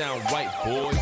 sound right, boys.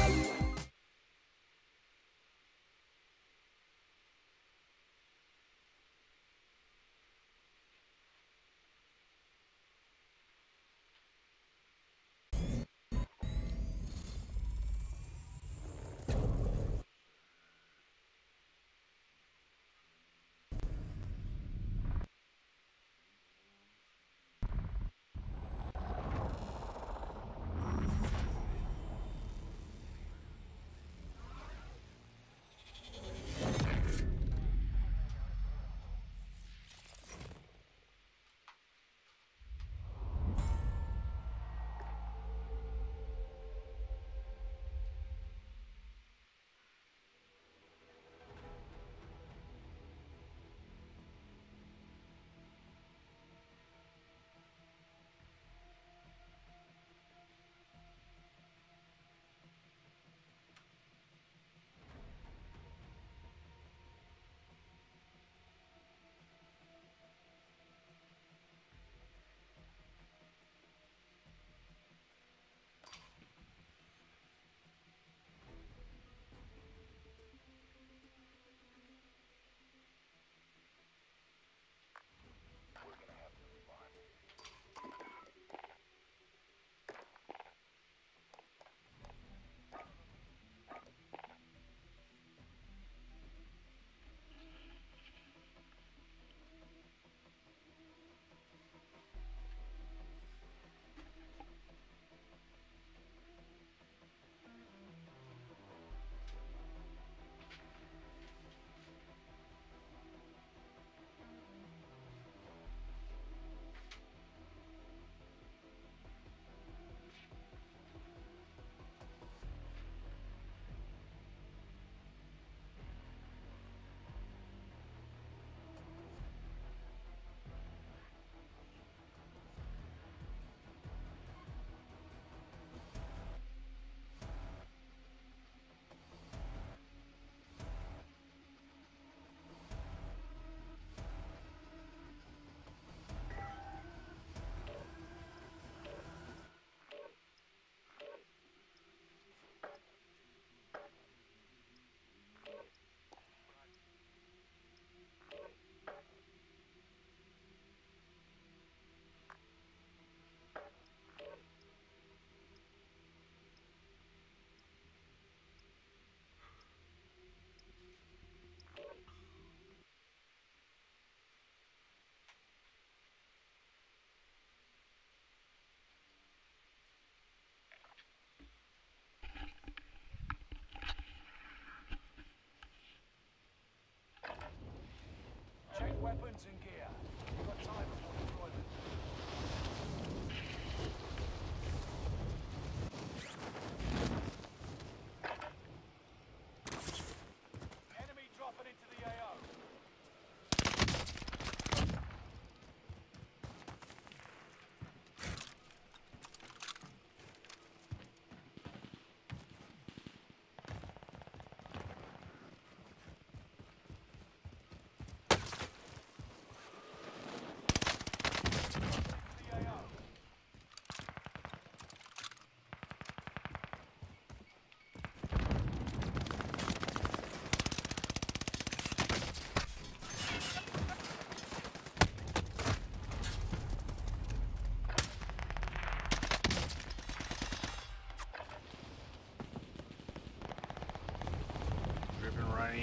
Weapons and gear. We've got time before deployment. Enemy dropping into the AO. Rain.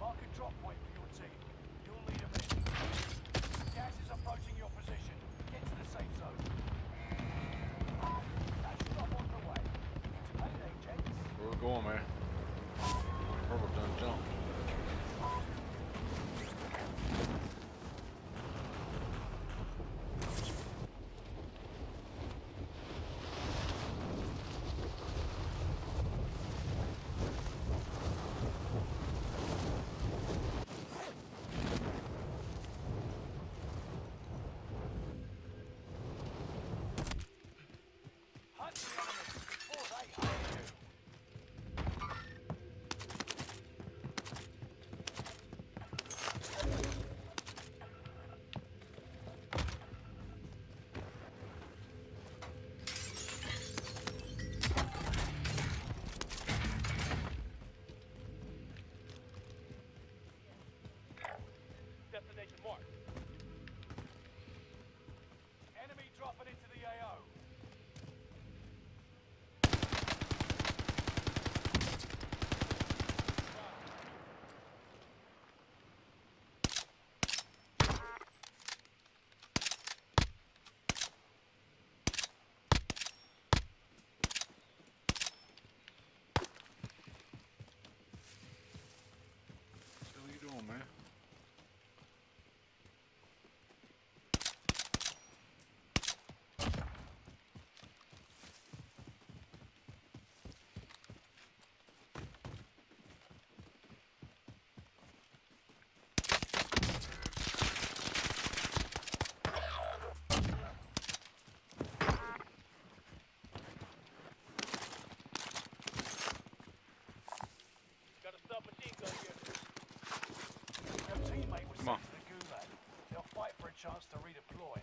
Mark a drop point for your team. You'll lead a bit. Gas is approaching your position. chance to redeploy.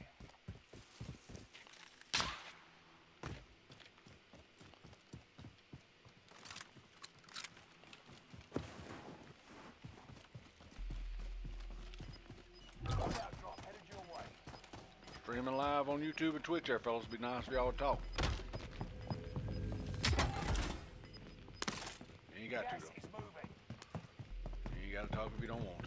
Drop headed your way. Streaming live on YouTube and Twitch there, fellas. It'd be nice if y'all would talk. You ain't got to, though. You ain't got to talk if you don't want to.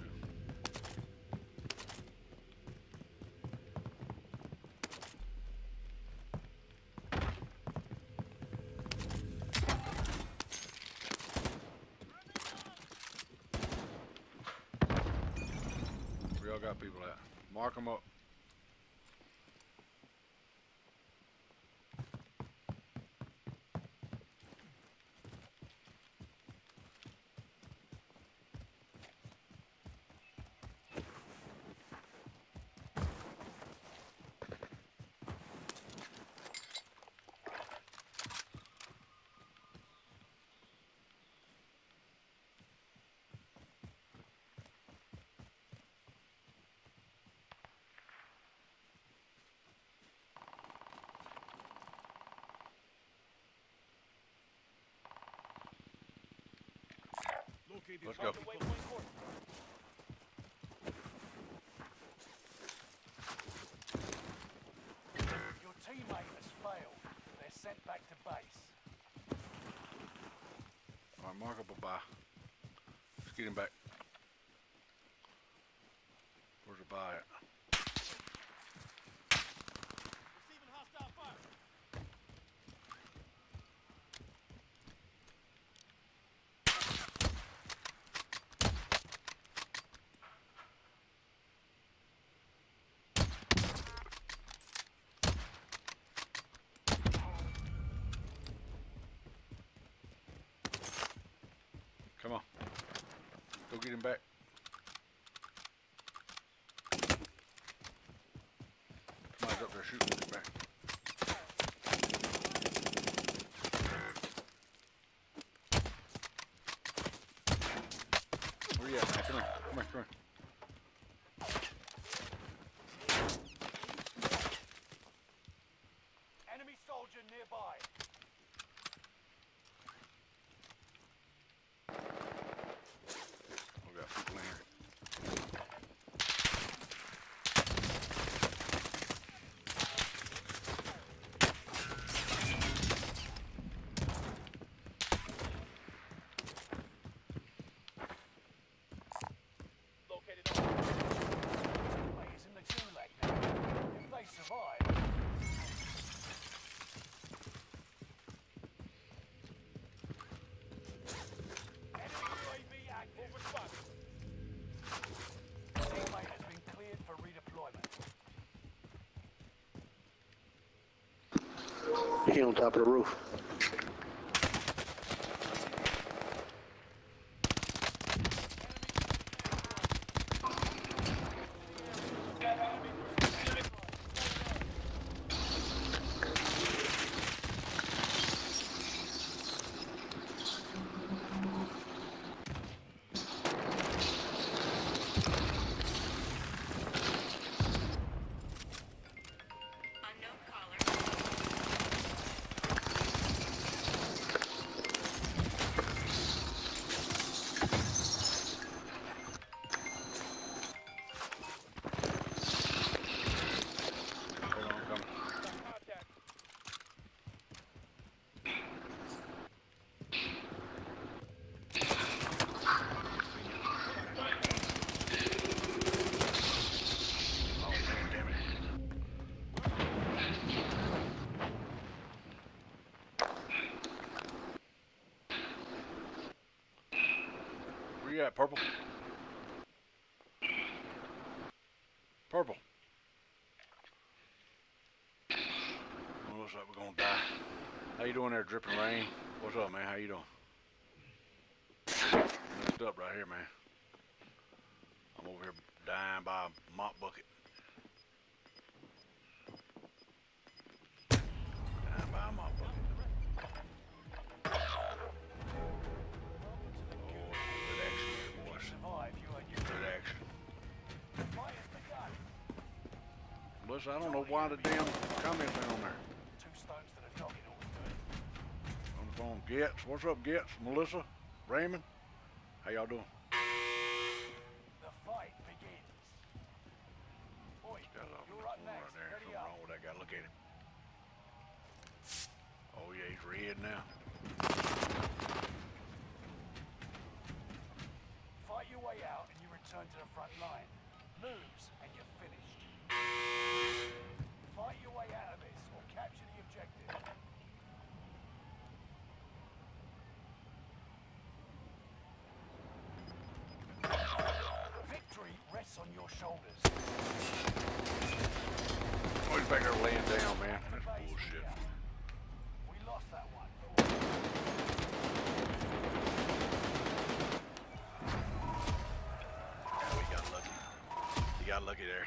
Got people out. Mark them up. Let's go. Your teammate has failed. They're sent back to base. Alright, Marco, bye-bye. Let's get him back. Where's the buy at? Come on, go get him back. Somebody's up there shooting him back. Where you at, man? Come here, come here, come here. Enemy soldier nearby. He's on top of the roof. Yeah, purple. Purple. Well, looks like we're gonna die. How you doing there, Dripping Rain? What's up, man? How you doing? Messed up right here, man. I'm over here dying by a mop bucket. Dying by a mop bucket. Survive, you and you. Good action. Fire the gun. was. I don't know why the damn comments down there. On the phone, Getz. What's up, Getz? Melissa? Raymond? How y'all doing? The fight begins. Boy, you're up next. Right there. Something wrong with that guy. Look at him. Oh, yeah, he's red now. Fight your way out and you return to the front line. Lose and you're finished. Fight your way out of this or capture the objective. Victory rests on your shoulders. Oh, he's back there laying down, man. That's bullshit. We lost that one. Yeah, we got lucky. You got lucky there.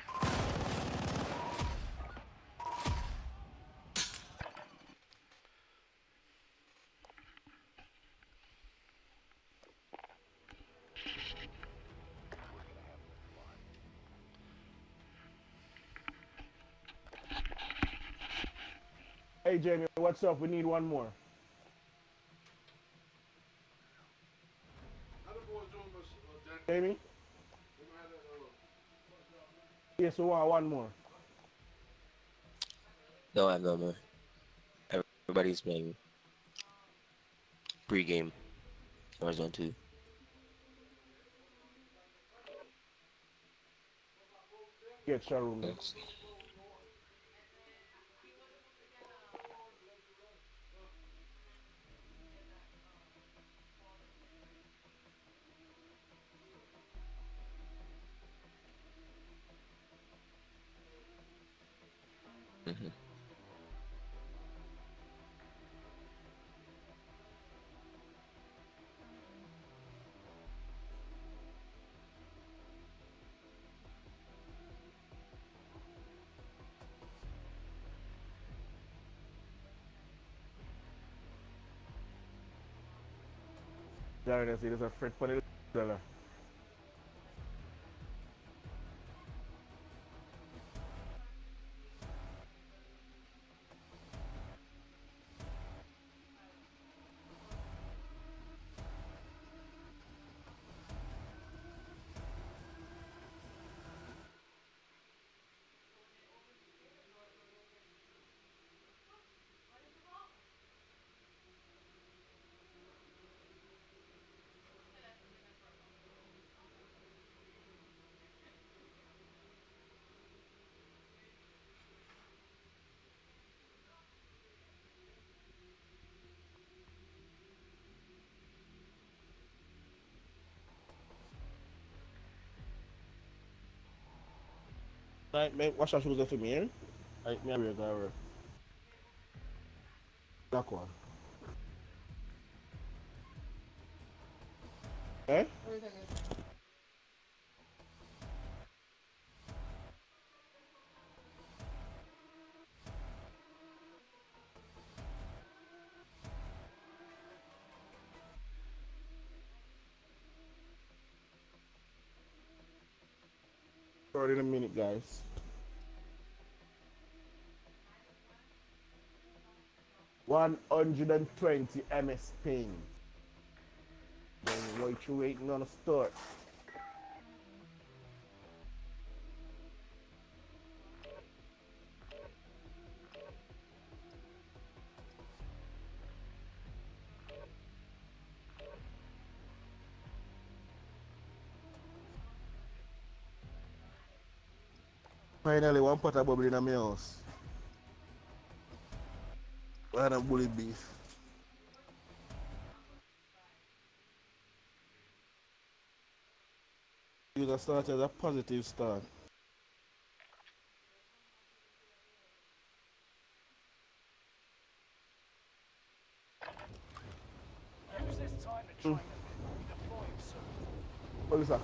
Hey, Jamie, what's up? We need one more. Jamie? Yes, we want one more. No, I have no more. Everybody's playing pre-game. Warzone 2. Get Sharon. Thanks. There it is. It is a Fred Pony seller. Like, man, watch out, she was there for me, eh? Like, me, I'm here, guy. Black one. Eh? Sorry in a minute, guys. $120 MS ping. Then what you waiting on a start? Finally, one pot of bubble in my house. What a bully beef. You started a positive start. Use this time to try and deploy soon. What is that?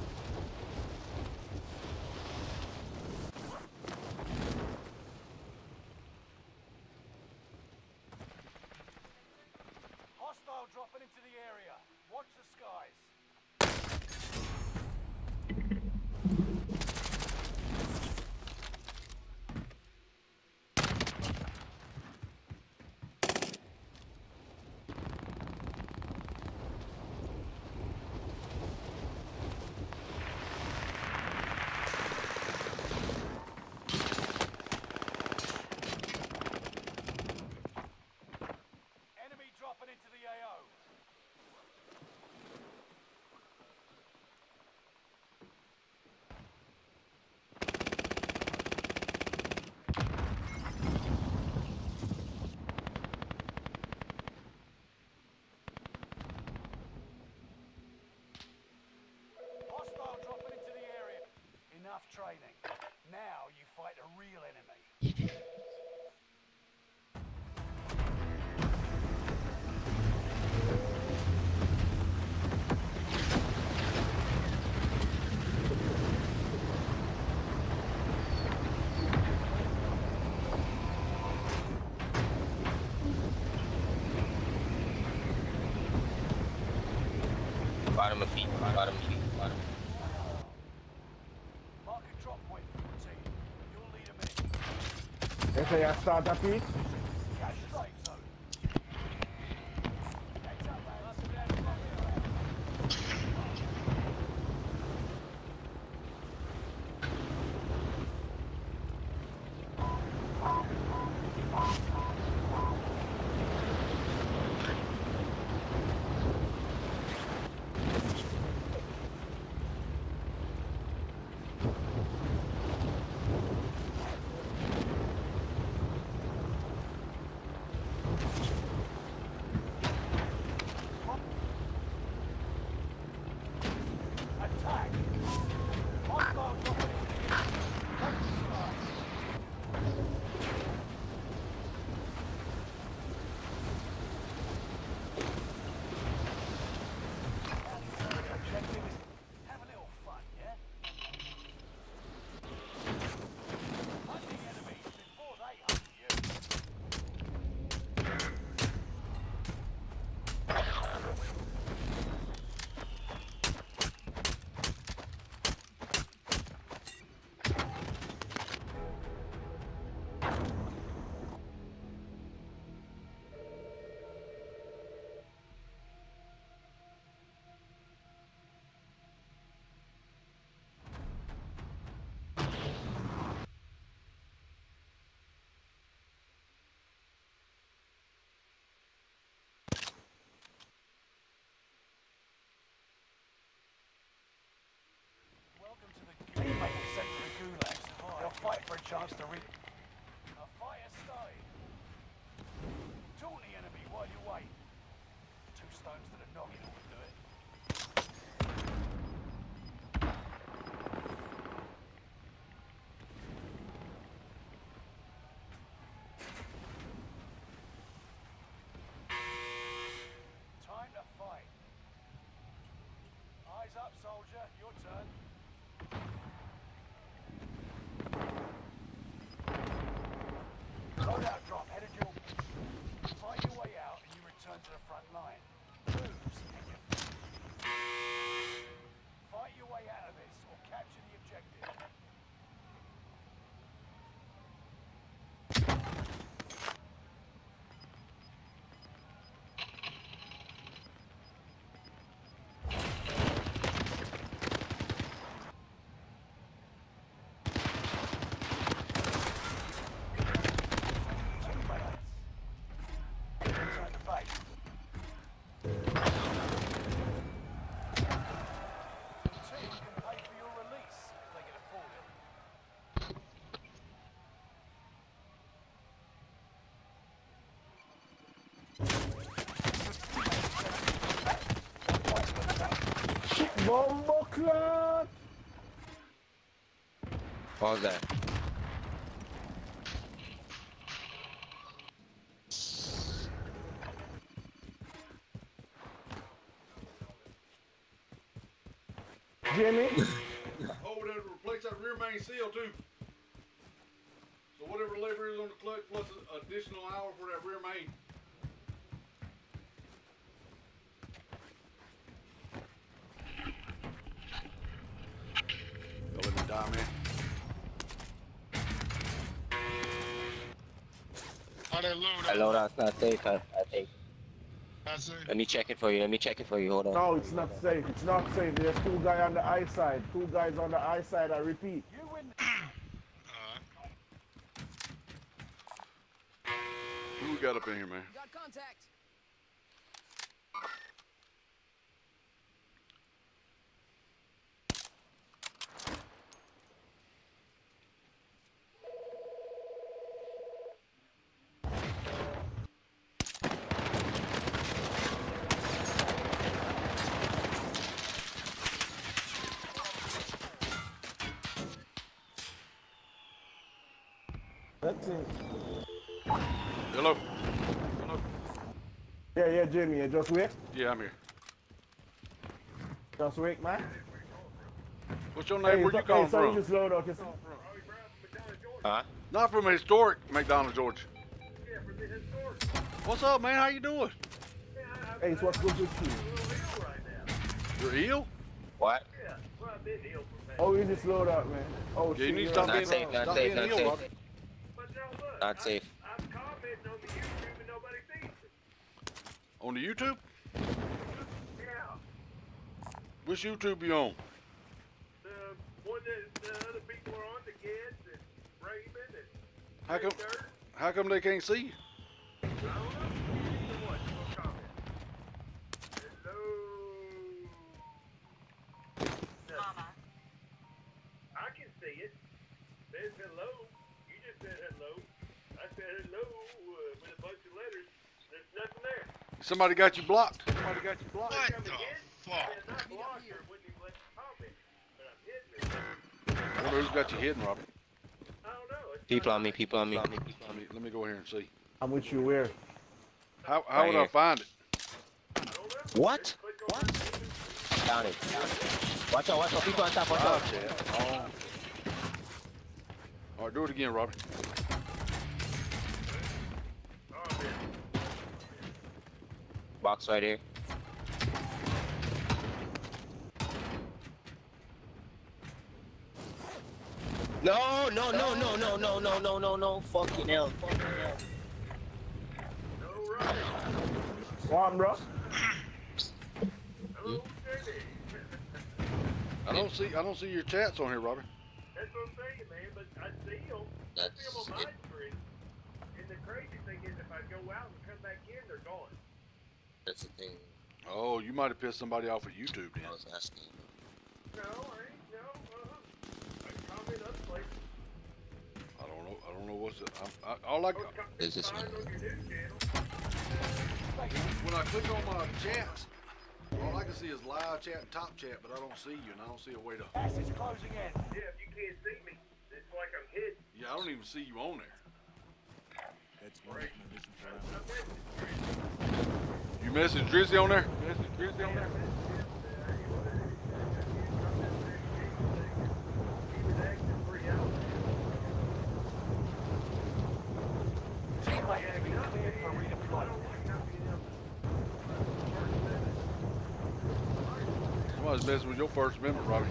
bottom of B, bottom of B, bottom of B. Mark a drop point for the team. You'll lead a minute. There's a yastar that beat. Cash safe zone. Welcome to the Gulag sector of Gulags. They'll fight for a chance to reach. A fire stone. Taunt the enemy while you wait. Two stones to the noggin will do it. Time to fight. Eyes up, soldier. Your turn. Loadout drop headed your way. Fight your way out and you return to the front line. Moves and you fight your way out of this or capture the objective. Bombo club! Pause that. Jimmy? Over there to replace that rear main seal too. So whatever labor is on the clutch plus an additional hour for that rear main. Hello, that's not safe, I think. Not safe. Let me check it for you, hold on. No, it's not safe, There's two guys on the eye side, I repeat. You win. Who we got up in here, man? Got contact. That's it. Hello. Yeah, Jimmy, you just wake? Yeah, I'm here. Just wake, man. What's your name? Where you calling from? Just load up yourself. Huh? Not from historic McDonald, Georgia. Yeah, from the historic. What's up, man? How you doing? Hey, what's good with you? You're healed? What? Yeah, oh, you just load up, man. Oh, yeah, you need to stop being safe, not safe, not safe. Not safe. I'm commenting on the YouTube and nobody sees it. On the YouTube? Yeah. Which YouTube you on? The one that the other people are on, the Getz and Raymond and... How come they can't see you? I don't know. Somebody got you blocked. Somebody got you blocked. What the fuck? Who's got you hidden, Robert? I don't know. People on me, people on me. Let me go here and see. I'm with you where? How would I find it? What? What? Down it. Watch out, people on top, watch out. Alright, do it again, Robert. Box right here. No, no, no, no, no, no, no, no, no, no, fucking hell, fucking hell. Warm, bro. I don't see your chats on here, Robert. That's what I'm saying, man, but I see them. I see them on my screen. And the crazy thing is, if I go out and come back in, they're gone. That's the thing. Oh, you might have pissed somebody off of YouTube, then. I was asking. No, I ain't. No. I don't know what's it. Is this one? When I click on my chats, all I can see is live chat and top chat, but I don't see you, and I don't see a way to. Passage closing in. Yeah, if you can't see me, it's like I'm hidden. Yeah, I don't even see you on there. That's great. You messaged Drizzy on there? Somebody's messing with your First Amendment, Robbie.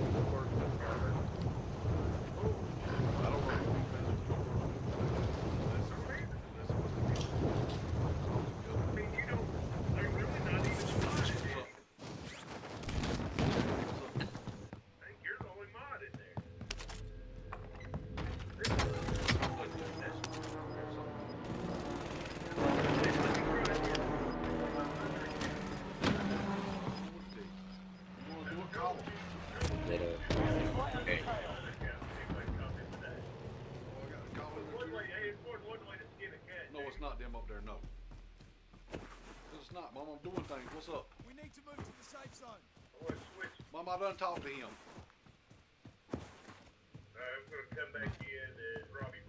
I done talked to him. Alright, I'm gonna come back in and Robbie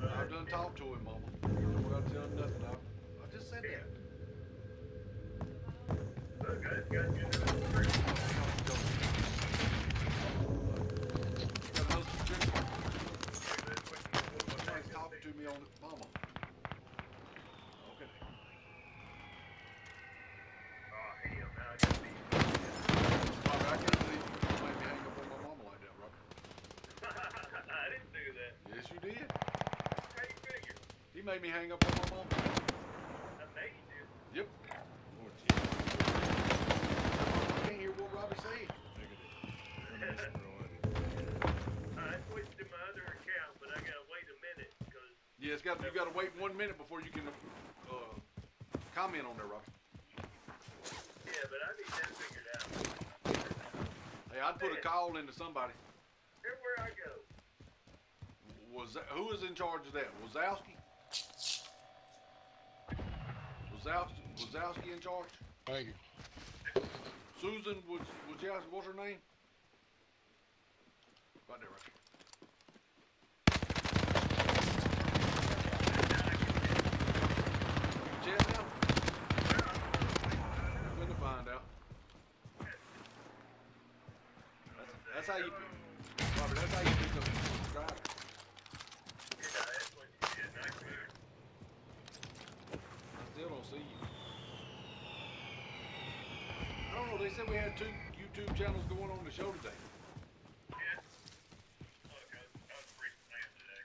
Brown. Okay, I done talked to him, Mama. I'm not telling nothing. I just said that. Look, I just got you another trick. Got another trick. Somebody's talking to me on the Mama. Made me hang up on my mom. I made you. Yep. I can't hear what Robbie said. I switched to my other account, but I gotta wait a minute. Cause yeah, you gotta wait 1 minute before you can comment on there, Robbie. Yeah, but I need that figured out. Hey, I'd put a call into somebody. Here's where I go. Who is in charge of that? Wazowski? Wazowski in charge? Thank you. Susan, what's her name? Right there, right there. Jess now? I'm going to find out. That's how you pick. Robert, that's how you pick up the driver. I still don't see you. They said we had 2 YouTube channels going on the show today. Yeah. Look, I was free playing today.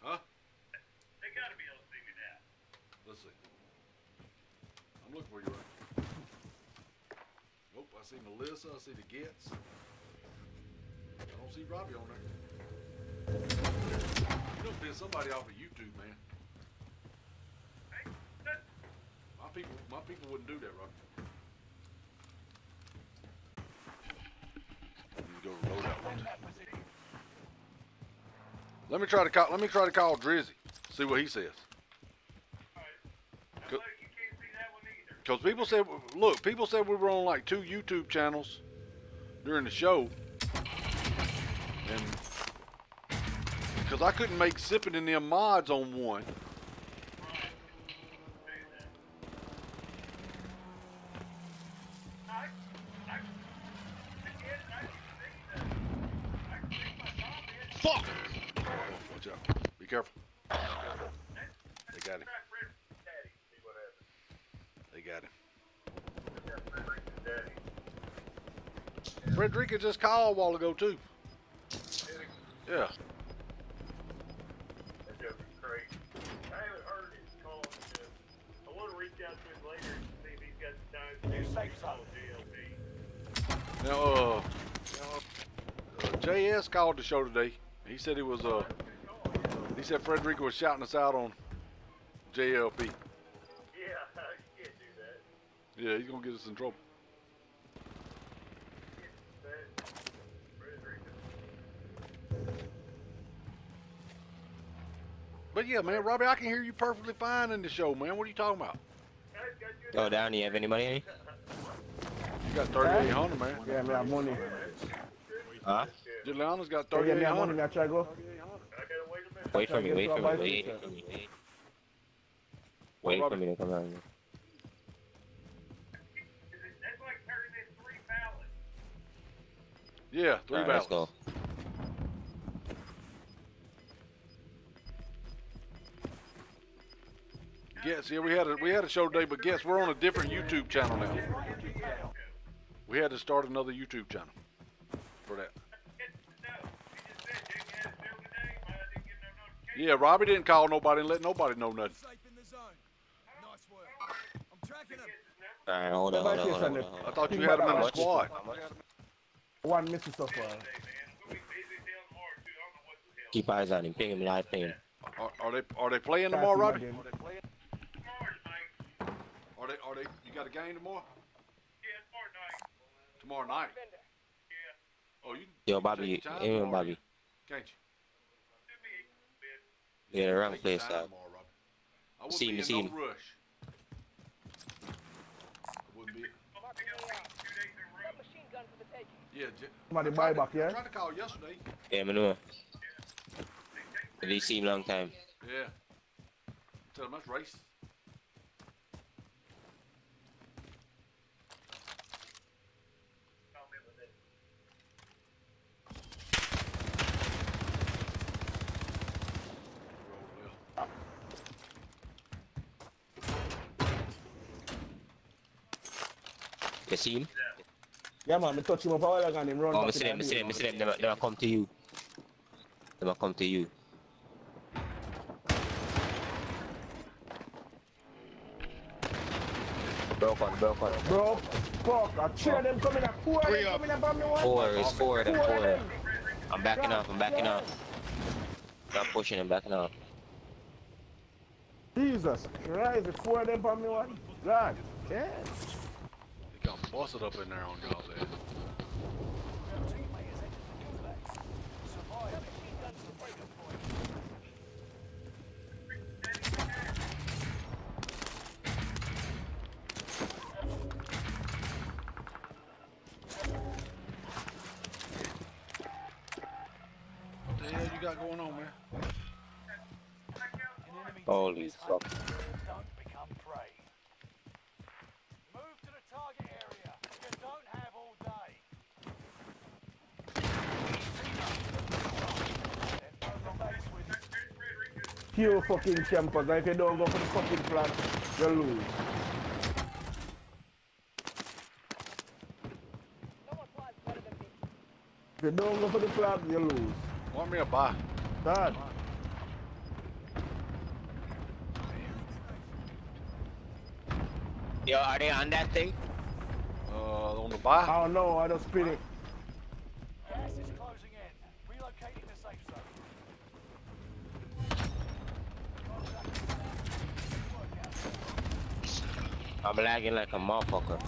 Huh? They gotta be able to figure it out. Let's see. I'm looking for you right now. Nope, I see Melissa, I see the Getz. I don't see Robbie on there. You don't piss somebody off of YouTube, man. My people wouldn't do that, right? Go reload that one. Let me try to call Drizzy. See what he says. All right. Cause, you can't see that one either. Cause people said, look, people said we were on like 2 YouTube channels during the show, and because I couldn't make Sippin' and them mods on one. Frederica just called a while ago too. Yeah. That joke is crazy. I haven't heard his call. I want to reach out to him later and see if he's got the time to do JLP. Now, JS called the show today. He said he was he said Frederica was shouting us out on JLP. Yeah, he can't do that. Yeah, he's gonna get us in trouble. But yeah, man, Robbie, I can hear you perfectly fine in the show, man. What are you talking about? Go down. Do you have any money? You got 3,800, man. Yeah, man, I have money. Huh? Jelana's got 3,800. Yeah, money. Now try to go. Wait for me. Wait for me. Wait for me to come down here. That's like turning in 3 ballots. Yeah, 3 ballots. Let's go. Guess, yeah, we had a show today, but guess we're on a different YouTube channel now. We had to start another YouTube channel for that. Yeah, Robbie didn't call nobody and let nobody know nothing. Alright, hold on. I thought you had him in the squad. One missing so far. Keep eyes on him. Ping him live. Ping him. Are they playing tomorrow, Robbie? Are they, you got a game tomorrow? Yeah, tomorrow night. Tomorrow night? Yeah. Oh, you yo, Bobby, you and Bobby. Can't you? Yeah, around the place, though. I wouldn't be in no rush. I wouldn't be. Yeah, somebody buy back, yeah? I tried to call yesterday. Yeah, Manua. They seem long time. Yeah. Tell them that's race. You see him? Yeah, man, I touch him up all I got him run. Oh, I see them, they come to you. They will come to you. Broke. Fuck, I cheer them coming at 4. Four. I'm backing off. Stop pushing, I'm backing off. Jesus Christ, the 4 of them on me one. God, yeah. Got busted up in there on y'all there. What the hell you got going on, man? Holy fuck. You fucking campers, if you don't go for the fucking plant, you lose. If you don't go for the club, you lose. Want me a bar? Dad. Yo, are they on that thing? On the bar? I don't know, I just spin it. Gas is closing in. Relocating the safe zone. I'm lagging like a motherfucker.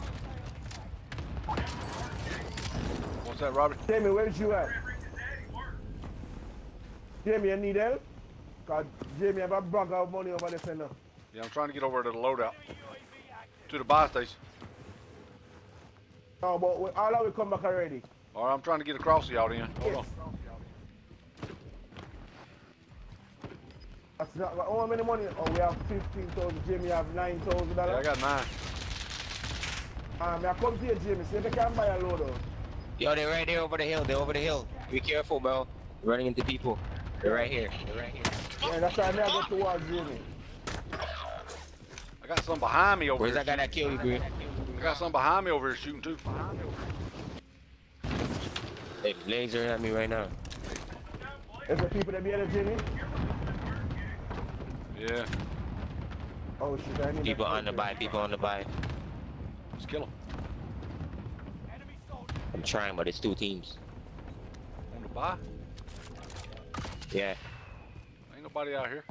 What's that, Robert? Jamie, where's you at? Jamie, I need help? God, Jamie, I've got bug out money over the center. Yeah, I'm trying to get over to the loadout. To the buy station. No, but all of we come back already. Alright, I'm trying to get across the out in. Hold on. That's not, oh, how many money? Oh, we have 15,000, Jimmy, I have $9,000. Yeah, I got 9. I come to you, Jimmy, see if I can buy a load of. Yo, they're right there over the hill, they're over the hill. Be careful, bro. You're running into people. They're right here, they're right here. Yeah, that's why I never go towards Jimmy. I got some behind me over here. Where's that guy that killed you, dude? I got some behind me over here shooting, too. They laser at me right now. Is there people that be at Jimmy? Yeah. Oh shit, I need people on the buy, people on the buy. Just kill them. I'm trying, but it's two teams. On the buy? Yeah. Ain't nobody out here.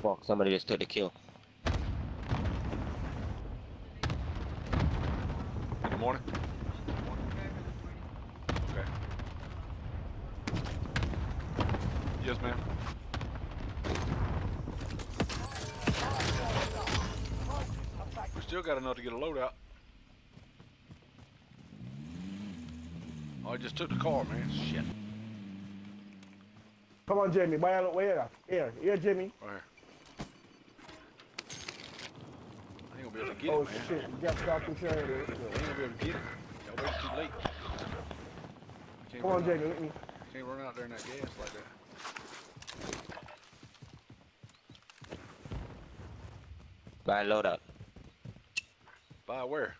Fuck, somebody just took the kill. Good morning. Okay. Yes, ma'am. Still got enough to get a loadout. Oh, I just took the car, man. Shit. Come on, Jamie. Where? Here, Jamie. Right here. I ain't gonna be able to get it, man. Oh shit! You got to stop controlling it. I ain't gonna be able to get it. Y'all wait too late. Come on, Jamie. Let me. Can't run out there in that gas like that. Buy a loadout. By where?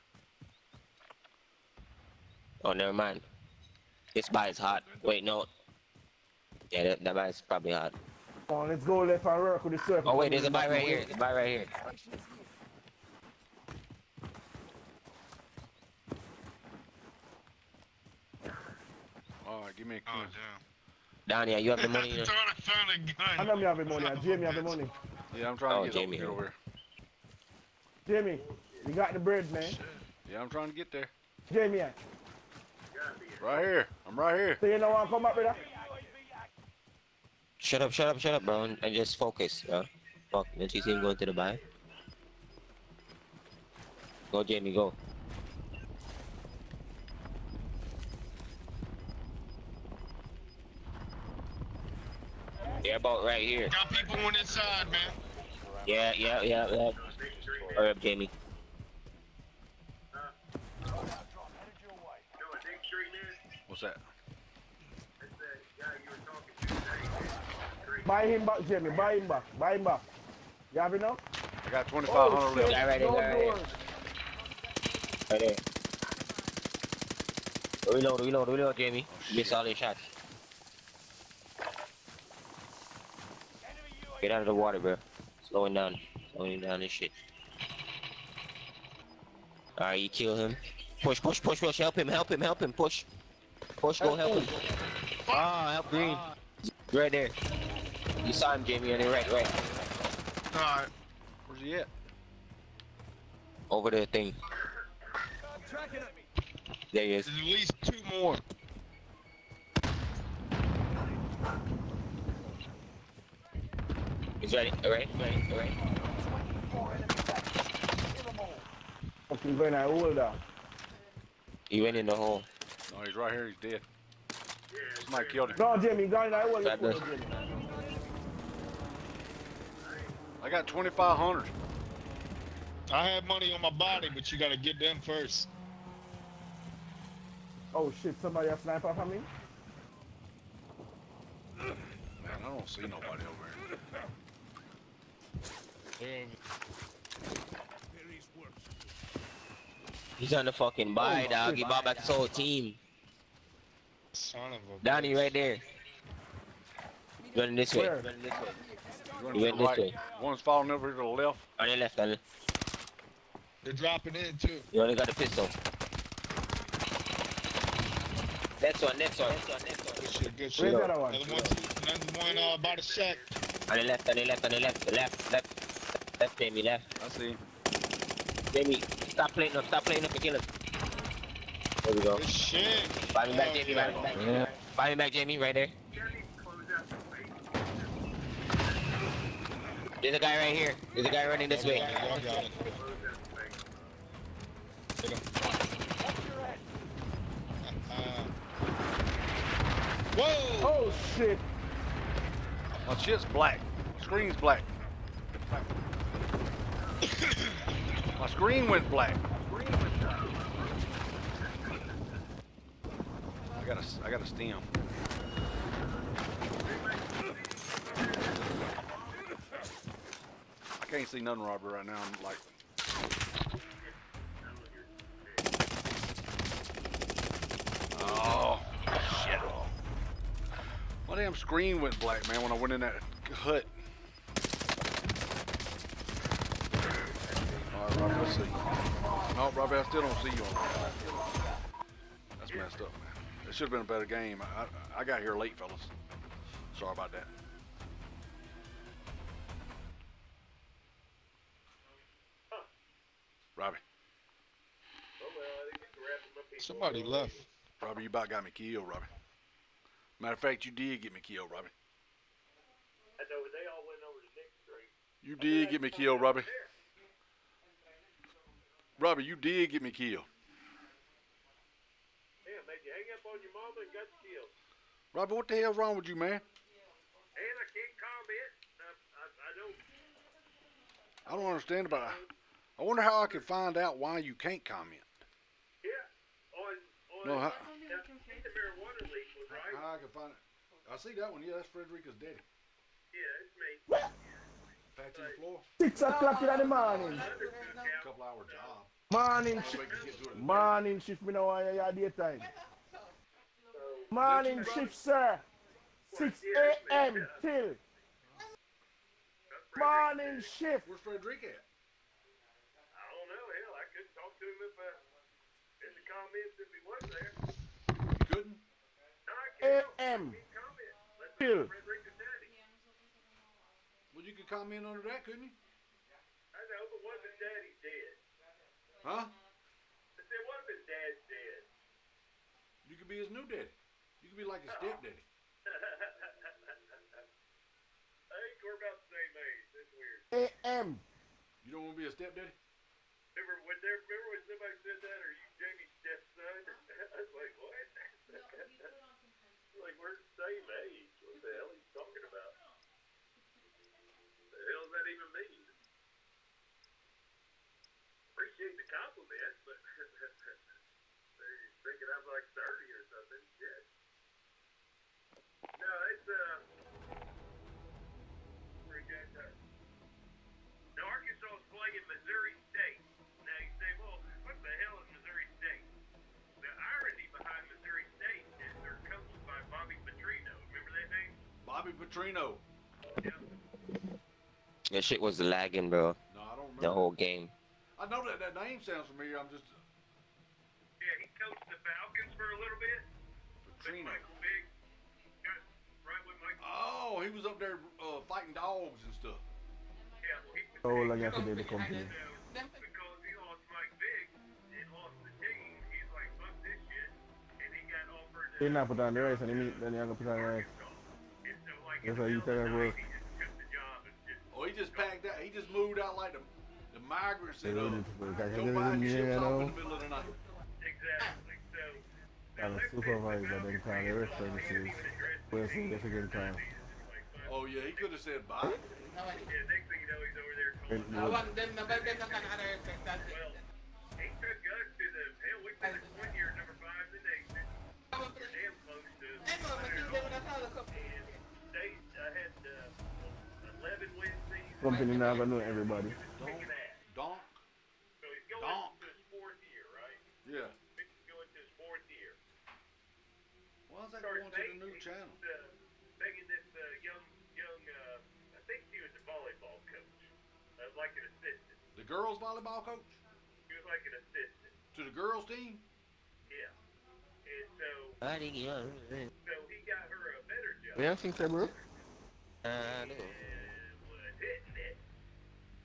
Oh, never mind. This buy is hot. Wait, no. Yeah, that buy is probably hot. Come on, let's go left and work with the circle. Oh, wait, there's a buy right here. There's a buy right here. Alright, give me a gun. Oh, damn. Down, you have the money. I'm trying to find a gun. I know you have the money. Jamie have the money. Yeah, I'm trying to get Jamie over here. Jamie. You got the bridge, man. Yeah, I'm trying to get there. Jamie, yeah. Right here. I'm right here. So you know I'll come up with that? Shut up, bro. And just focus, yeah. Fuck, don't you see him going to the buy? Go, Jamie, go. They're about right here. Got people on this side, man. Yeah. Hurry up, Jamie. What's that? Buy him back, Jamie. You have enough? I got 2,500 left. Right there. Reload, Jamie. Oh, miss all your shots. Get out of the water, bro. Slowing down this shit. Alright, you kill him. Push. Help him. Push, go help him. Ah, help green. Right there. You saw him, Jamie, and right. Alright. Where's he at? Over the thing. There he is. There's at least two more. He's ready. Alright. Fucking going out all down. He went in the hole. No, he's right here. He's dead. Somebody killed him. Go, Jimmy. Go in. I got 2,500. I have money on my body, but you gotta get them first. Oh shit! Somebody has sniper on me. Man, I don't see nobody over here. He's on the fucking buy, dog. He bought back his whole team. Son of a Donnie, bitch. Right there. Running this way. Running this way. He went this way. One's falling over to the left. On the left, They're dropping in, too. You only got a pistol. Next one. Good shit, good shit. Another one, by the shack. On the left. Left, Jamie, left. I see. Jamie, stop playing up and kill him. There we go. Good shit. Buy me back, Jamie, right there. There's a guy right here. There's a guy running this way. Whoa! Oh shit! My shit's black. Screen's black. My screen went black. I got a stem. I can't see nothing, Robert, right now. I'm like. Oh, shit. My damn screen went black, man, when I went in that hut. Alright, Robert, let's see. No, Robert, I still don't see you on that. That's messed up, man. It should have been a better game. I got here late, fellas. Sorry about that. Robbie. Somebody left. Robbie, you about got me killed, Robbie. Matter of fact, you did get me killed, Robbie. I know they all went over to Nick Street. You did get me killed, Robbie. Robbie, you did get me killed. Yeah, made you hang up on your mama and got killed. Robbie, what the hell's wrong with you, man? And I can't comment. I don't understand about it. I wonder how I can find out why you can't comment. Yeah, on how the marijuana legal, right? How I can find it. I see that one. Yeah, that's Frederica's daddy. Yeah, it's me. Pat to the floor. 6 o'clock in the morning. Couple-hour job. Morning shift. Morning shift. Me know why you're daytime. Morning shift, sir. 6 a.m. till. Morning shift. Where's Frederica at? A.M. Well, you could comment under that, couldn't you? I know, but what if his daddy dead? Huh? I said, what if his dad's dead? You could be his new daddy. You could be like his stepdaddy. I think we're about the same age. That's weird. A.M. You don't want to be a stepdaddy? Remember when somebody said that, are you Jamie's stepson? I was like, what? Like, we're the same age. What the hell are you talking about? The hell does that even mean? Appreciate the compliment, but they're thinking I'm like 30 or something. Shit. No, it's pretty good. Now, Arkansas's playing Missouri State. Now, you say, well, what the hell is Missouri State? The irony behind Missouri State is they're coached by Bobby Petrino. Remember that name? Bobby Petrino. Yeah. That shit was lagging, bro. No, I don't remember. The whole game. I know that name sounds familiar. I'm just... Yeah, he coached the Falcons for a little bit. Petrino. Big. Got right with Michael. Oh, he was up there fighting dogs and stuff. Yeah, well, he was like after they become big. Because he lost Mike Big and lost the team, he's like, fuck this shit, and he got offered to... He's not put down the race, and then you're going to put down the race. That's how you tell that work. He just took the job and just... Oh, he just packed out, he just moved out like the migrants and go buy his ships off in the middle of the night. Exactly, so... I'm a supervisor at that time, they were services. We'll see if it's a good time. Oh yeah, he could have said bye. Yeah, next thing you know, he's over there calling. Well, he took us to the hell. We played one year, number 5 in the nation. We're damn close to. And they had 11 wins. Something I know everybody. Donk. So he's going into his 4th year, right? Yeah. We can go into his fourth year. Why is that going to the new channel? Begging this young, I think she was a volleyball coach. I was like an assistant. The girls' volleyball coach? She was like an assistant. To the girls' team? Yeah. And so, so he got her a better job. Yeah, I think that will. I know.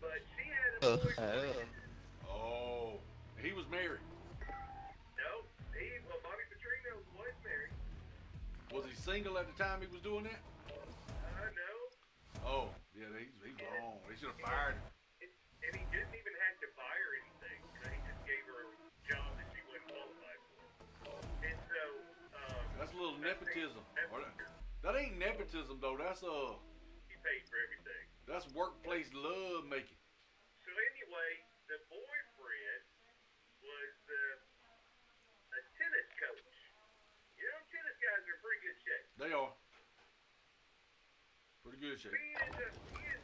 But she had a boyfriend. Oh, he was married. No, well, Bobby Petrino was married. Was he single at the time he was doing that? No. Oh, yeah, he's wrong. They should have fired him. And he didn't even have to buy her anything. You know, he just gave her a job that she wouldn't qualify for. And so, that's a little nepotism. That ain't nepotism though. That's he paid for everything. That's workplace love making. So anyway, the boyfriend was a tennis coach. You know, tennis guys are in pretty good shape. They are. Pretty good shape. He ends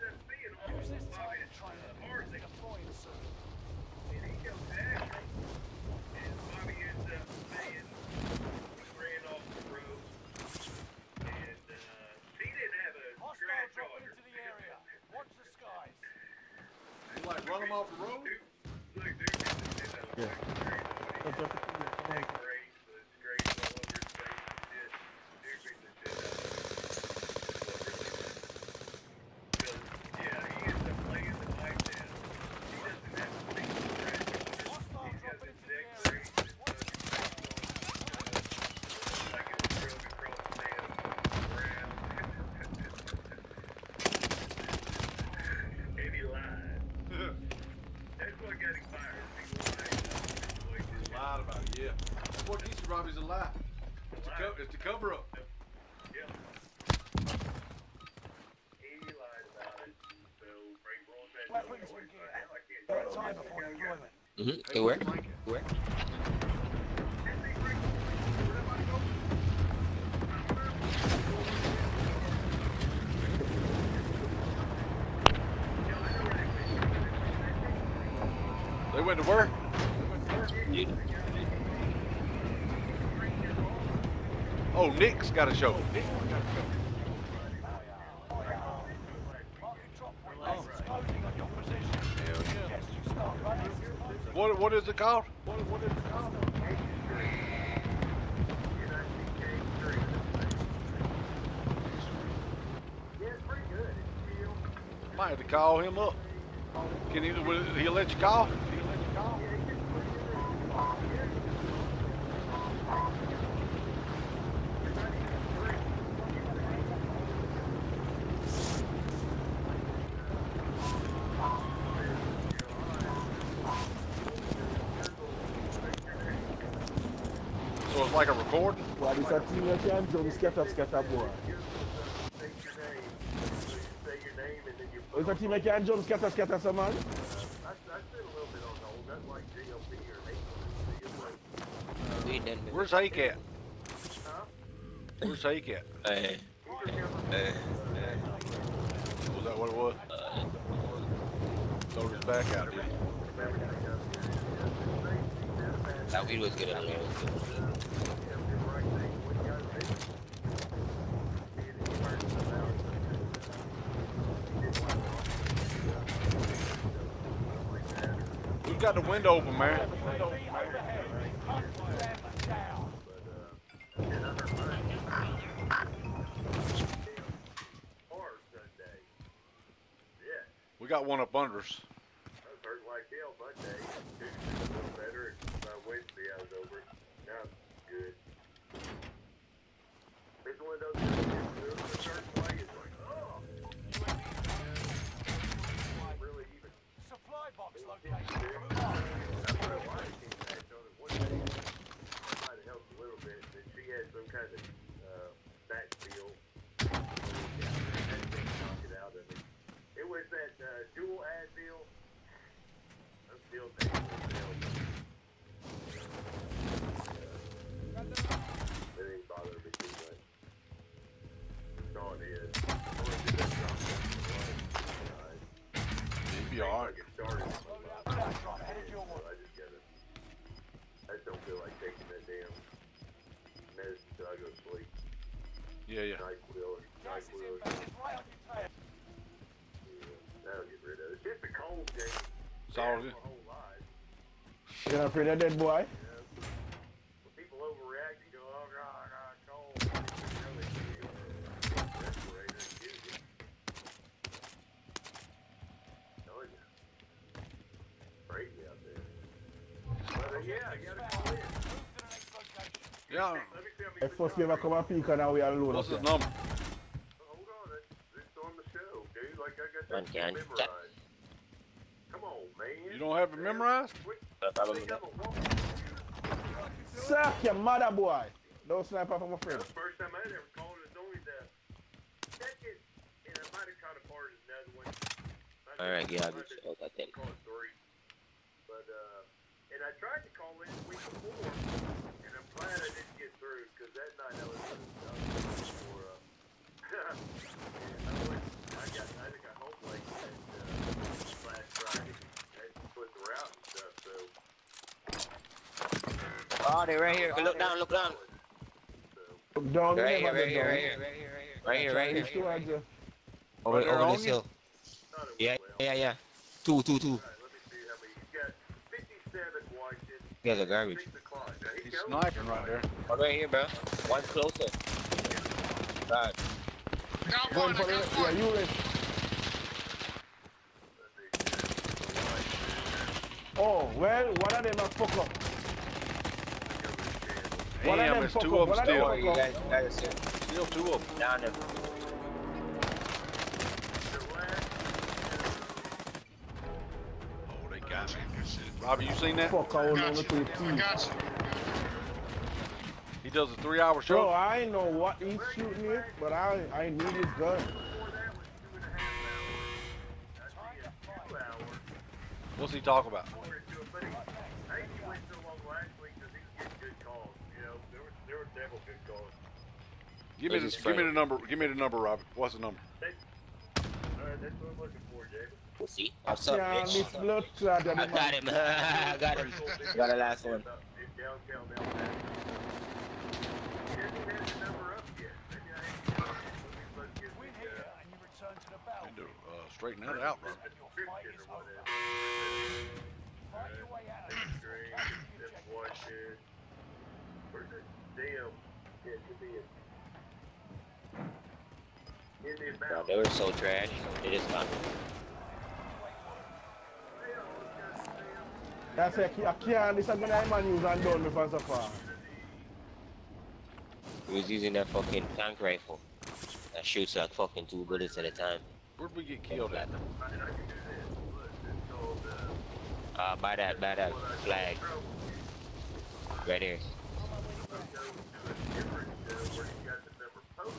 up being almost Bobby Petrino, and he goes after him, and Bobby ends up saying he ran off the road. He didn't have a hostile drop into the area. Watch the skies. You like run him off the road? Yeah. Robbie's alive. It's the cover up. Yeah. He lied about it. So, Frank Rollins had no time before enjoyment. Mm-hmm. It worked. It worked. They went to work. Oh, Nick's got a show. What is it called? What is it called? Yeah, it's pretty good. Might have to call him up. Can he'll let you call? He'll let you call? Like a recording? Well, it's a team that can do this get up boy. It's a team that can do this get up some man. I said a little bit on the old, that's like JLP or Raymond. Where's Hake at? Huh? Where's Hake at? Hey. Was that what it was? Throw his back out here. That weed was good out there. We've got the window open, man. We got one up under us. Supply box location. Might have helped a little bit, but she had some kind of backfield. It was that dual ad deal. don't feel like taking that damn meds until I go to sleep. Yeah, yeah. NyQuil. Yeah, that'll get rid of it. It's just a cold game. It's all good. Get up here, that boy. Yeah. When people overreact, you go, oh, God, God, cold. Crazy out there. But, yeah, I gotta call in. Move to the next location. Yeah. Let's first give a come and peek and now we are alone. What's his number? Hold on, it's on the show, dude. Like, I got that memorized. Come on, man. You don't have it memorized? Suck your mother, boy. Don't snipe up on my friend. That's the first time I ever called it. It's only the second, and I might have caught a part of another one. Alright, yeah, I got that. But, and I tried to call in the week before, and I'm glad I didn't get through, because that night I was for, and I think I home late last Friday, and split the route and stuff, so. Oh, they're right here. Look down, look down. Look down. Right here, right here, right here, right here, right here. Right here, right here. Right here. Over this hill. Yeah, yeah, yeah. Two. You guys are garbage. He's sniping right there. Oh, right here, bro. One closer. Alright. Got one, I got one. Yeah, you in. Oh, well, one of them are fuck up. Damn, there's two of them still. Still two of them. Down there. Oh, they got me. Robbie, you seen that? Fuck, I got you. He does a 3-hour show. Bro, I ain't know what he's shooting at, but I need his gun. What's he talking about? I think he went so long last week because he was getting good calls. You know, there were devil good calls. Give me the number, Robbie. What's the number? Alright, that's what I'm looking for, Jamie. See? What's up, bitch? I got him. I got him. Got the last one. Straighten that out, bro. Bro, they were so trash. It is fun. That's it, I can't, this is gonna have man use and done me for so far. He was using that fucking tank rifle. That shoots like fucking 2 bullets at a time. Where'd we get killed at? By that flag. Right here. You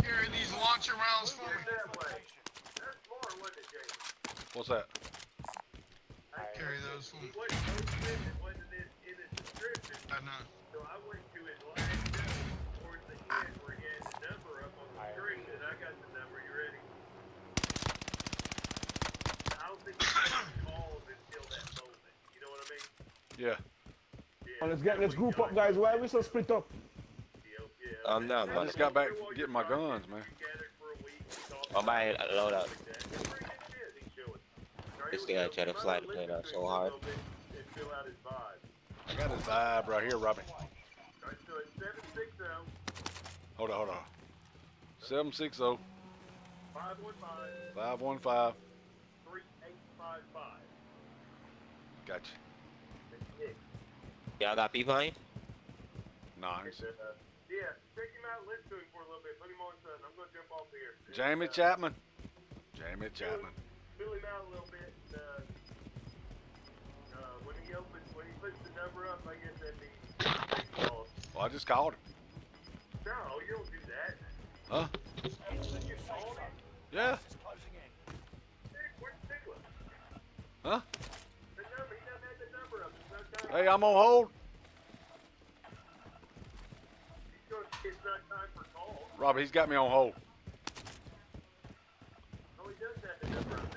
carry these launcher rounds for me? What's that? I carry those for me. It wasn't in his description. I know. So I went to his last show towards the end where he had the number up on the screen, and I got the number. You ready? I don't think he called until that moment. You know what I mean? Yeah. Well, let's group up, guys. Why are we so split up? Yeah, I'm not. I just got back getting my guns, man. I'm buying a loadout. This guy tried to fly the plane out so hard. I got his vibe right here, Robbie. Hold on. 760. 515. 515. 3855. Gotcha. Y'all got people on you? Nice. Yeah, take him out, listen to him for a little bit. Put him on something. I'm going to jump off here. Jamie Chapman. Fill him out a little bit. When he puts the number up, I guess that'd be called. Well, I just called him. No, you don't do that. Huh? Yeah. Huh? The number, he doesn't have the number up. Hey, I'm on hold. It's not time for call. Rob, he's got me on hold. Oh, he does have the number up now.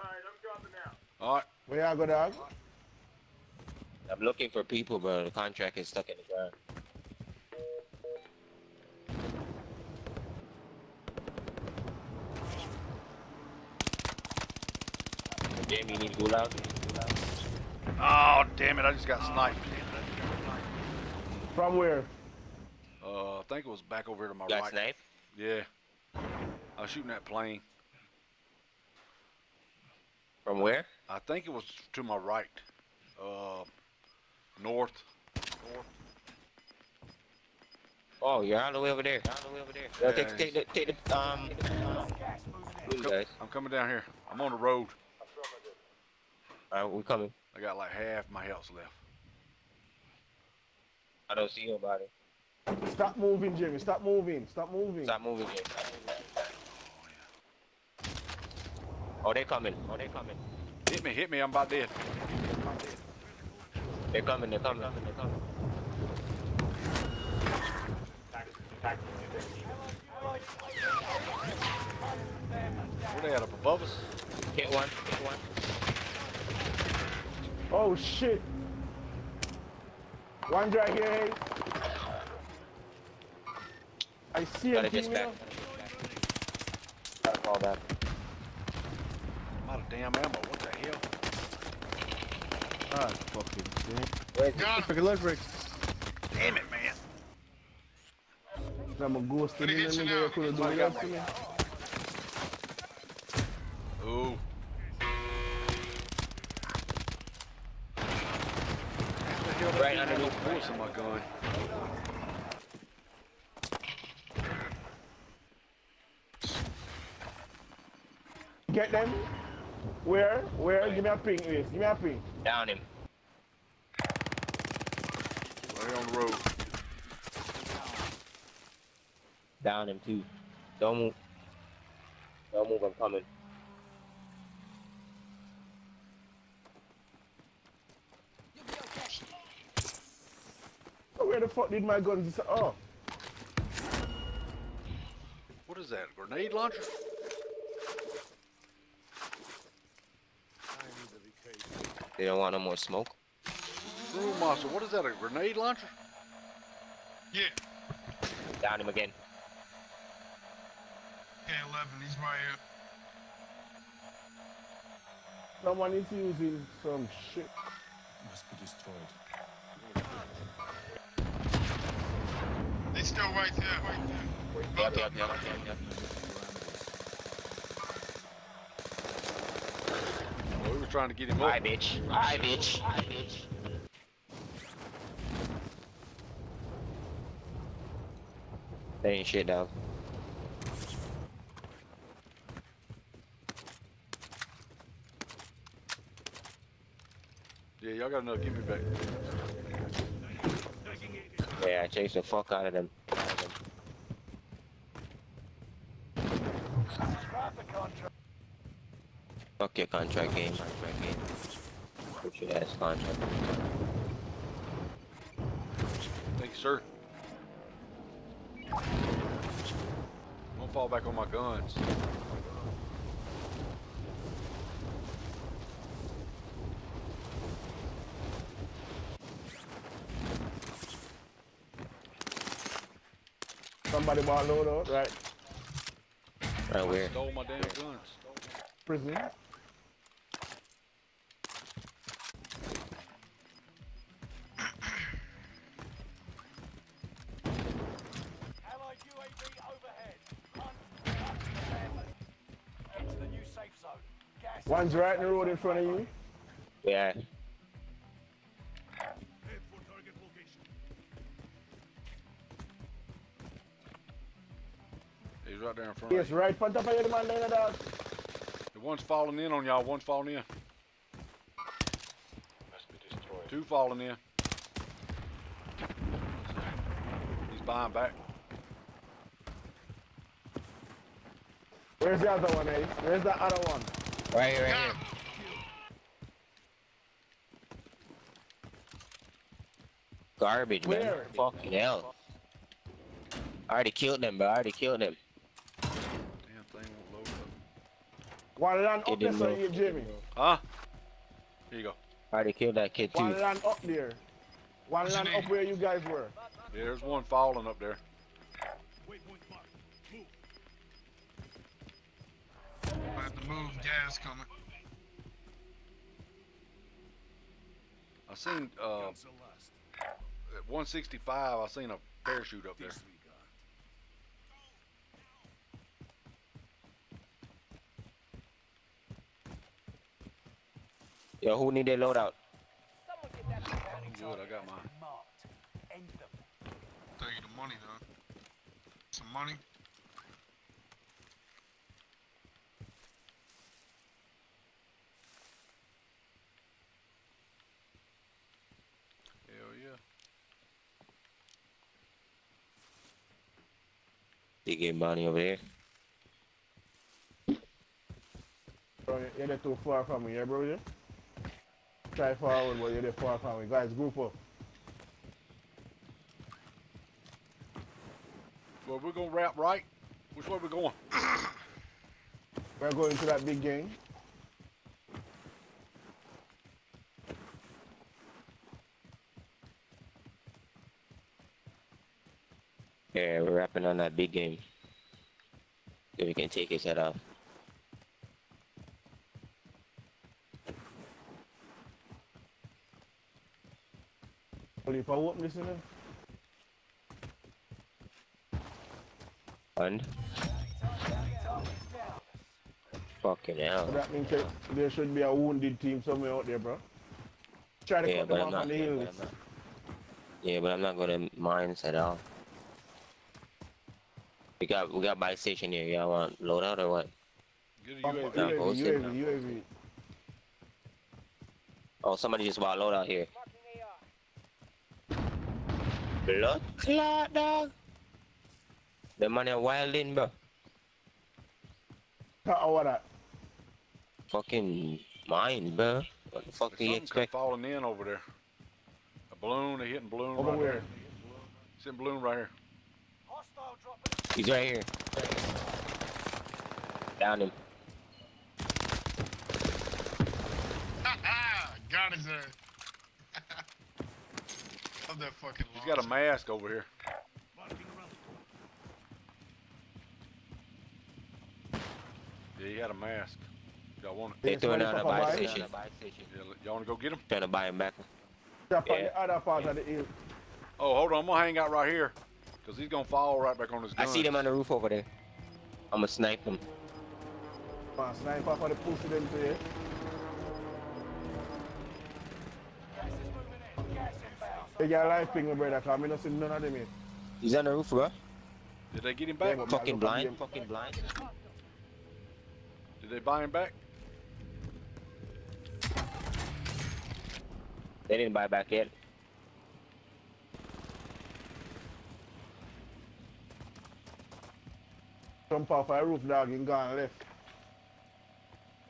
Alright, I'm dropping out. Alright. Where y'all go, dog? I'm looking for people, bro. The contract is stuck in the ground. Jamie, you need to go loud. Oh, damn it. I just got sniped. From where? I think it was back over to my right. Sniped? Yeah. I was shooting that plane. From where? I think it was to my right. North. Oh, you're all the way over there. Yeah, I'm coming down here. I'm on the road. Alright, we're coming. I got like half my health left. I don't see nobody. Stop moving, Jimmy. Stop moving, Jimmy. Oh, yeah. Oh, they're coming. Hit me. I'm about dead. They're coming. Where they at? Up above us? Hit one. Oh shit! One right here. I see a female. Gotta call that. I'm out of damn ammo. What the hell? Ah, fucking shit. God, fucking leverage. Damn it, man. I'm a ghost in there. Ooh. Right underneath the force of my gun. Get them? Where? Give me a ping, please. Down him. Right on the road. Down him too. Don't move, I'm coming. Where the fuck did my gun disappear? Oh. What is that? A grenade launcher? They don't want no more smoke. Room monster, what is that? A grenade launcher? Yeah. Down him again. K11, he's right here. Someone is using some shit. Must be destroyed. They're still right there. Well, we were trying to get him over. Hi, bitch. They ain't shit, dog. Yeah, y'all got another. Give me back. Yeah, I chased the fuck out of them. Fuck your contract game. Put your ass contract. Thank you, sir. Don't fall back on my guns. Somebody bought load up, right? Right where? Stole my damn guns. Prison. Allied UAV overhead. Into the new safe zone. Gas. One's right in the road in front of you. Yeah. Right there in front. Yes, right. Front up here, my man. The one's falling in on y'all. One's falling in. Must be destroyed. Two falling in. He's buying back. Where's the other one, Ace? Where's the other one? Right here. Garbage, man. Where? Fucking hell. I already killed him. One land up there, Jimmy. Huh? Here you go. I already killed that kid too. One land up there. One land up where you guys were. Yeah, there's one falling up there. I have to move. Gas coming. I seen 165. I seen a parachute up there. Yo, who need their loadout? I'm good, I got mine. Tell you the money, though. Some money. Hell yeah. They get money over here. Bro, you're not too far from me, yeah, bro? Yeah? Try forward, but you're there far from me. Guys, group up. Well, we're gonna wrap right. Which way we going? We're going to that big game. Yeah, we're wrapping on that big game. So we can take his head off. If I open this in there? And? Fucking hell. So that means that there should be a wounded team somewhere out there, bro. Try to cut them off on the hills. Yeah, but I'm not gonna mines at all. We got buy station here. Y'all want loadout or what? UAV. Oh, somebody just bought loadout here. Blood clot, dog. The man is wilding, bro. What that? Fucking mine, bro. What the fuck do you expect? Falling in over there. A balloon, a hitting balloon. Over right where? It's in balloon right here. He's right here. Down him. Got his ass. That fucking he's got a mask over here. Yeah, he had a mask. Y'all want it? They throwing out a buy station. Y'all want to go get him? Trying to buy him back. Oh, hold on. I'm going to hang out right here. Because he's going to fall right back on his gun. I see them on the roof over there. I'm going to snipe them. Snipe off on the pussy them there. They got a life ping, my brother, because I don't see none of them yet. He's on the roof, bro. Did they get him back? Yeah, fucking blind, fucking blind. Did they buy him back? They didn't buy back yet. Jump off our roof, dog, and gone left.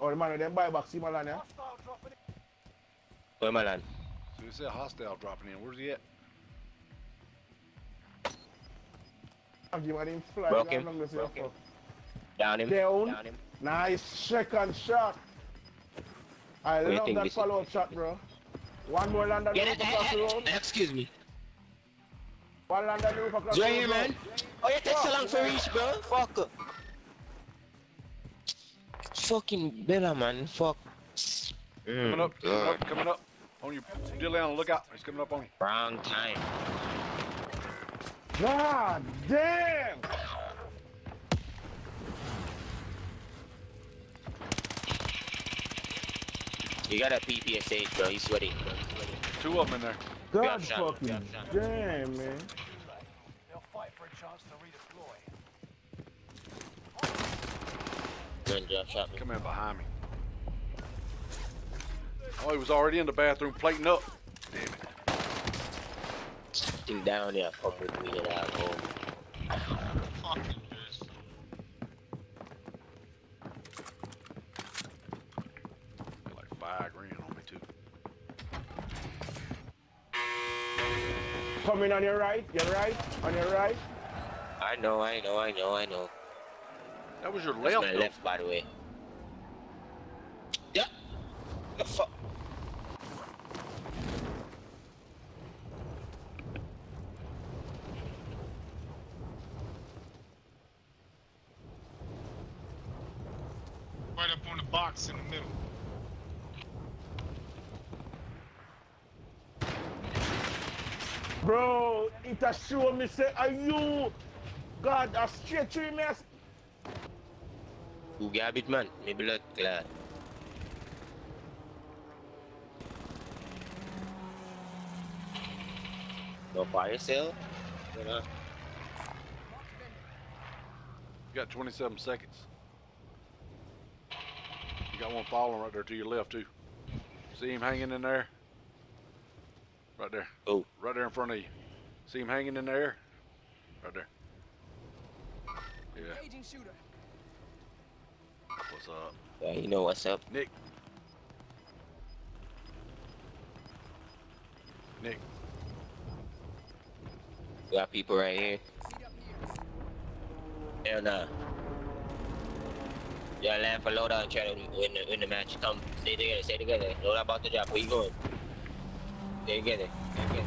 Oh, the man with them buy back, see my land, yeah? Where my land? So it's a hostile dropping in. Where's he at? Broke him. Broke him. Down him. Down him. Nice second shot. I love that follow-up shot, bro. One more land on the roof across the road. Excuse me. One land on the roof across the road. Join here, man. Oh, you take so long to reach, bro. Fuck. Fucking Bella, man. Fuck. Coming up. Coming up. On your delay on the lookout, he's coming up on you. Wrong time. God damn! You got a PPSH, bro. He's sweating. Two of them in there. God fucking damn, man. They'll fight for a chance to redeploy. Good job, shot. Come in behind me. Oh, he was already in the bathroom plating up. Damn it. He's down there, fucking weeded out. Fucking this. Got like $5 grand on me, too. Coming on your right, on your right. I know. That was your left, though. Left, by the way. Yep. Yeah. The fuck? Right up on the box in the middle. Bro, it a show me say, are you? God, a straight to me. You grab it, man. Me blood clad. No fire sale? You know? You got 27 seconds. You got one following right there to your left, too. See him hanging in there? Right there. Oh. Right there in front of you. See him hanging in there? Right there. Yeah. Engaging shooter. What's up? Yeah, you know what's up. Nick. Nick. We got people right here. And yeah, land for loadout and try to win the match. Come, stay together, stay together. Loadout about to drop. Where you going? Stay together, stay together.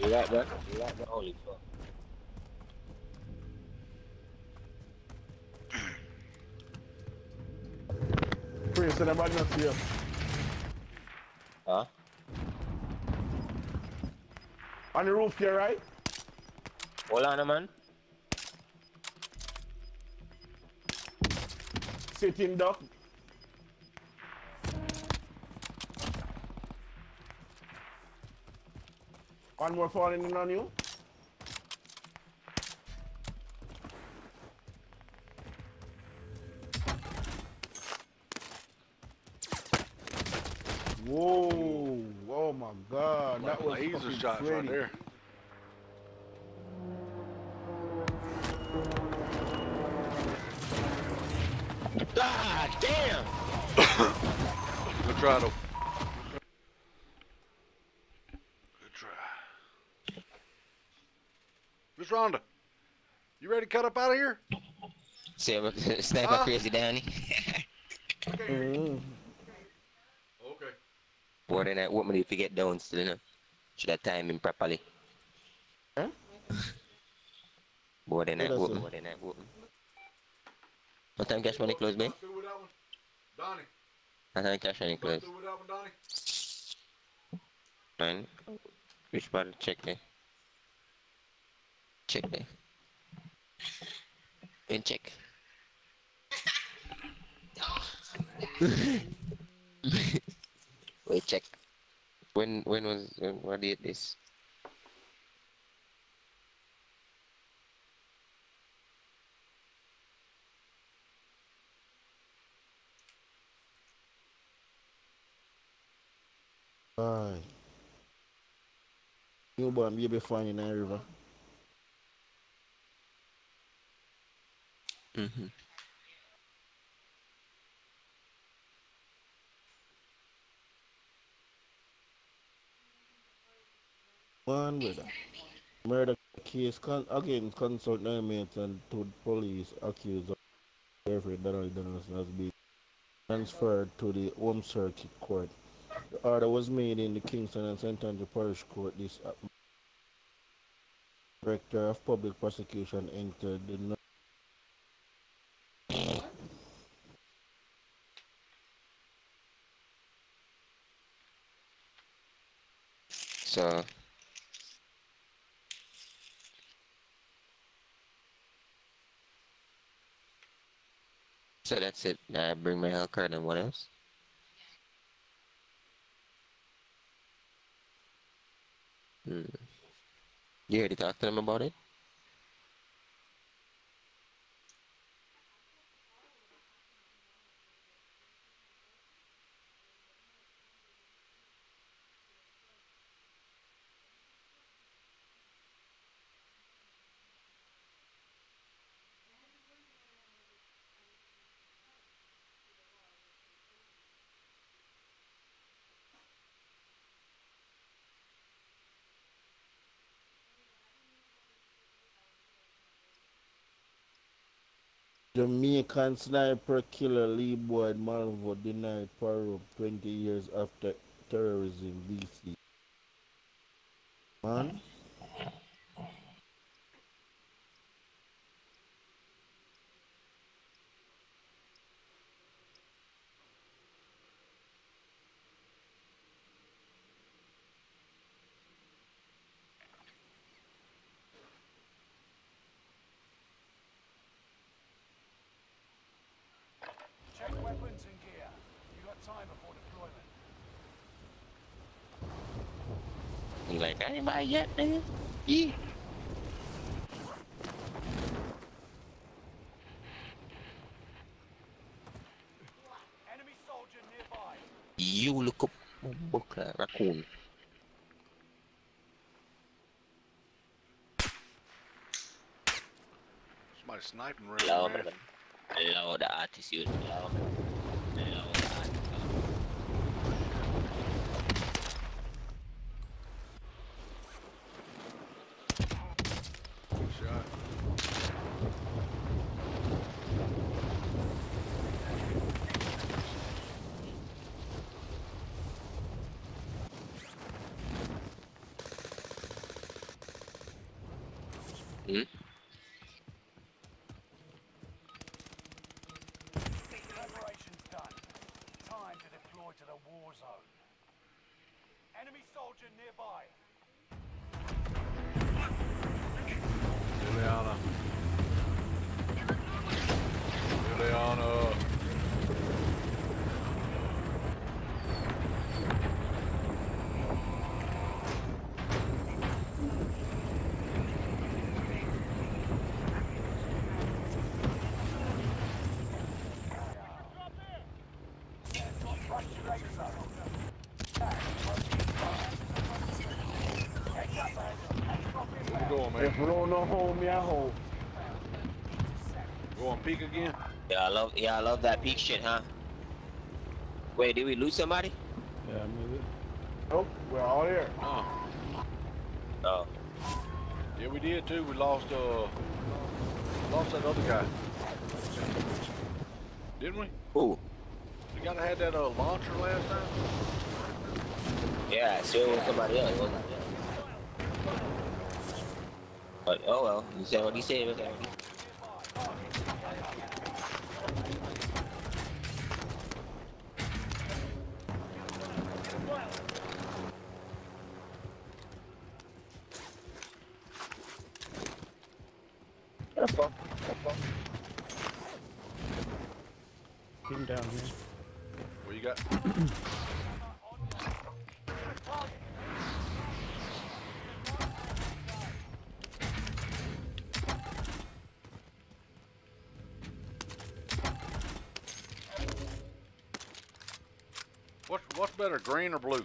You right, bro? You right, bro? Holy fuck. Prince, that might not see him. Huh? On the roof here, right? Hold on, man. Sitting duck. One more falling in on you. Whoa! Oh my God, that was laser shots right there. God damn! Good try, though. Good try. Miss Rhonda, you ready to cut up out of here? Snap up crazy Downey. Okay. More than that woman if you get down still, you know? Should I time him properly? Huh? More than that woman, more than that woman. What time cash money close, babe? Donnie. What time cash money close? Man, which part? Check there. Check there. And check. Wait, check. When did this? Alright. You boy, you'll be fine in that river. Mm-hmm. One with murder case again consult inmates and to police accused of every federal donation has been transferred to the home circuit court. The order was made in the Kingston and St. Andrew Parish Court. This director of public prosecution entered the so that's it. I bring my health card and what else? You already talked to them about it? Jamaican sniper killer Lee Boyd Malvo denied parole 20 years after terrorism, BC. One. Check weapons and gear. You got time before deployment. You like anybody yet, nigga? Yeah. Enemy soldier nearby. You look up, Booker Raccoon. Somebody sniping right now. Hello, the attitude. Hello. Hello. No home, yeah, home. Go on peak again. Yeah, I love that peak shit, huh? Wait, did we lose somebody? Yeah, maybe. Nope, we're all here. Oh. Yeah, we did too. We lost that other guy. Didn't we? Who? The guy that had that launcher last time. Yeah, so it was somebody else, wasn't it? But, oh well, you said what he said. Okay. What the fuck? Get him down here. What you got? What's better, green or blue?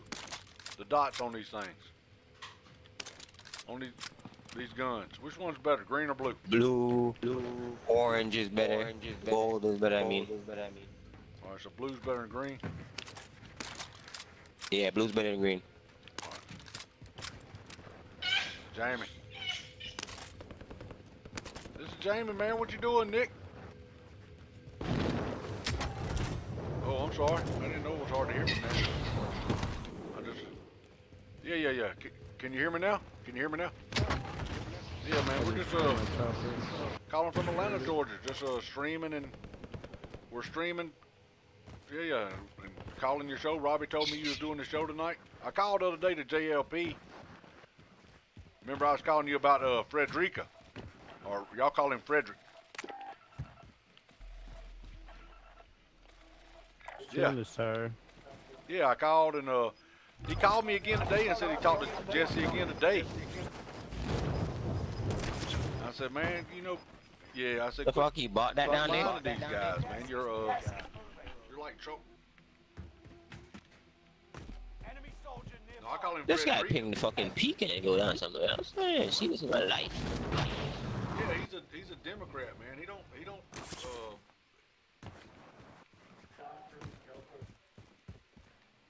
The dots on these things. On these guns. Which one's better, green or blue? Blue. Orange is better. Gold is better, I mean. Alright, so blue's better than green? Yeah, blue's better than green. Right. Jamie. This is Jamie, man. What you doing, Nick? Oh, I'm sorry. I didn't know it was hard to hear me now. Yeah. Can you hear me now? Yeah, man, we're just calling from Atlanta, Georgia. Just streaming and we're streaming. Yeah. And calling your show. Robbie told me you was doing the show tonight. I called the other day to JLP. Remember I was calling you about Frederica, or y'all call him Frederick. Yeah, I called and he called me again today and said he talked to Jesse again today. I said, man, you know, yeah, I said, the fuck, you bought that down there? These guys, man, you're like trouble. No, I call him this Frederick. Guy pinged the fucking peak and then go down somewhere else. Man, she was in my life. Yeah, he's a Democrat, man. He don't.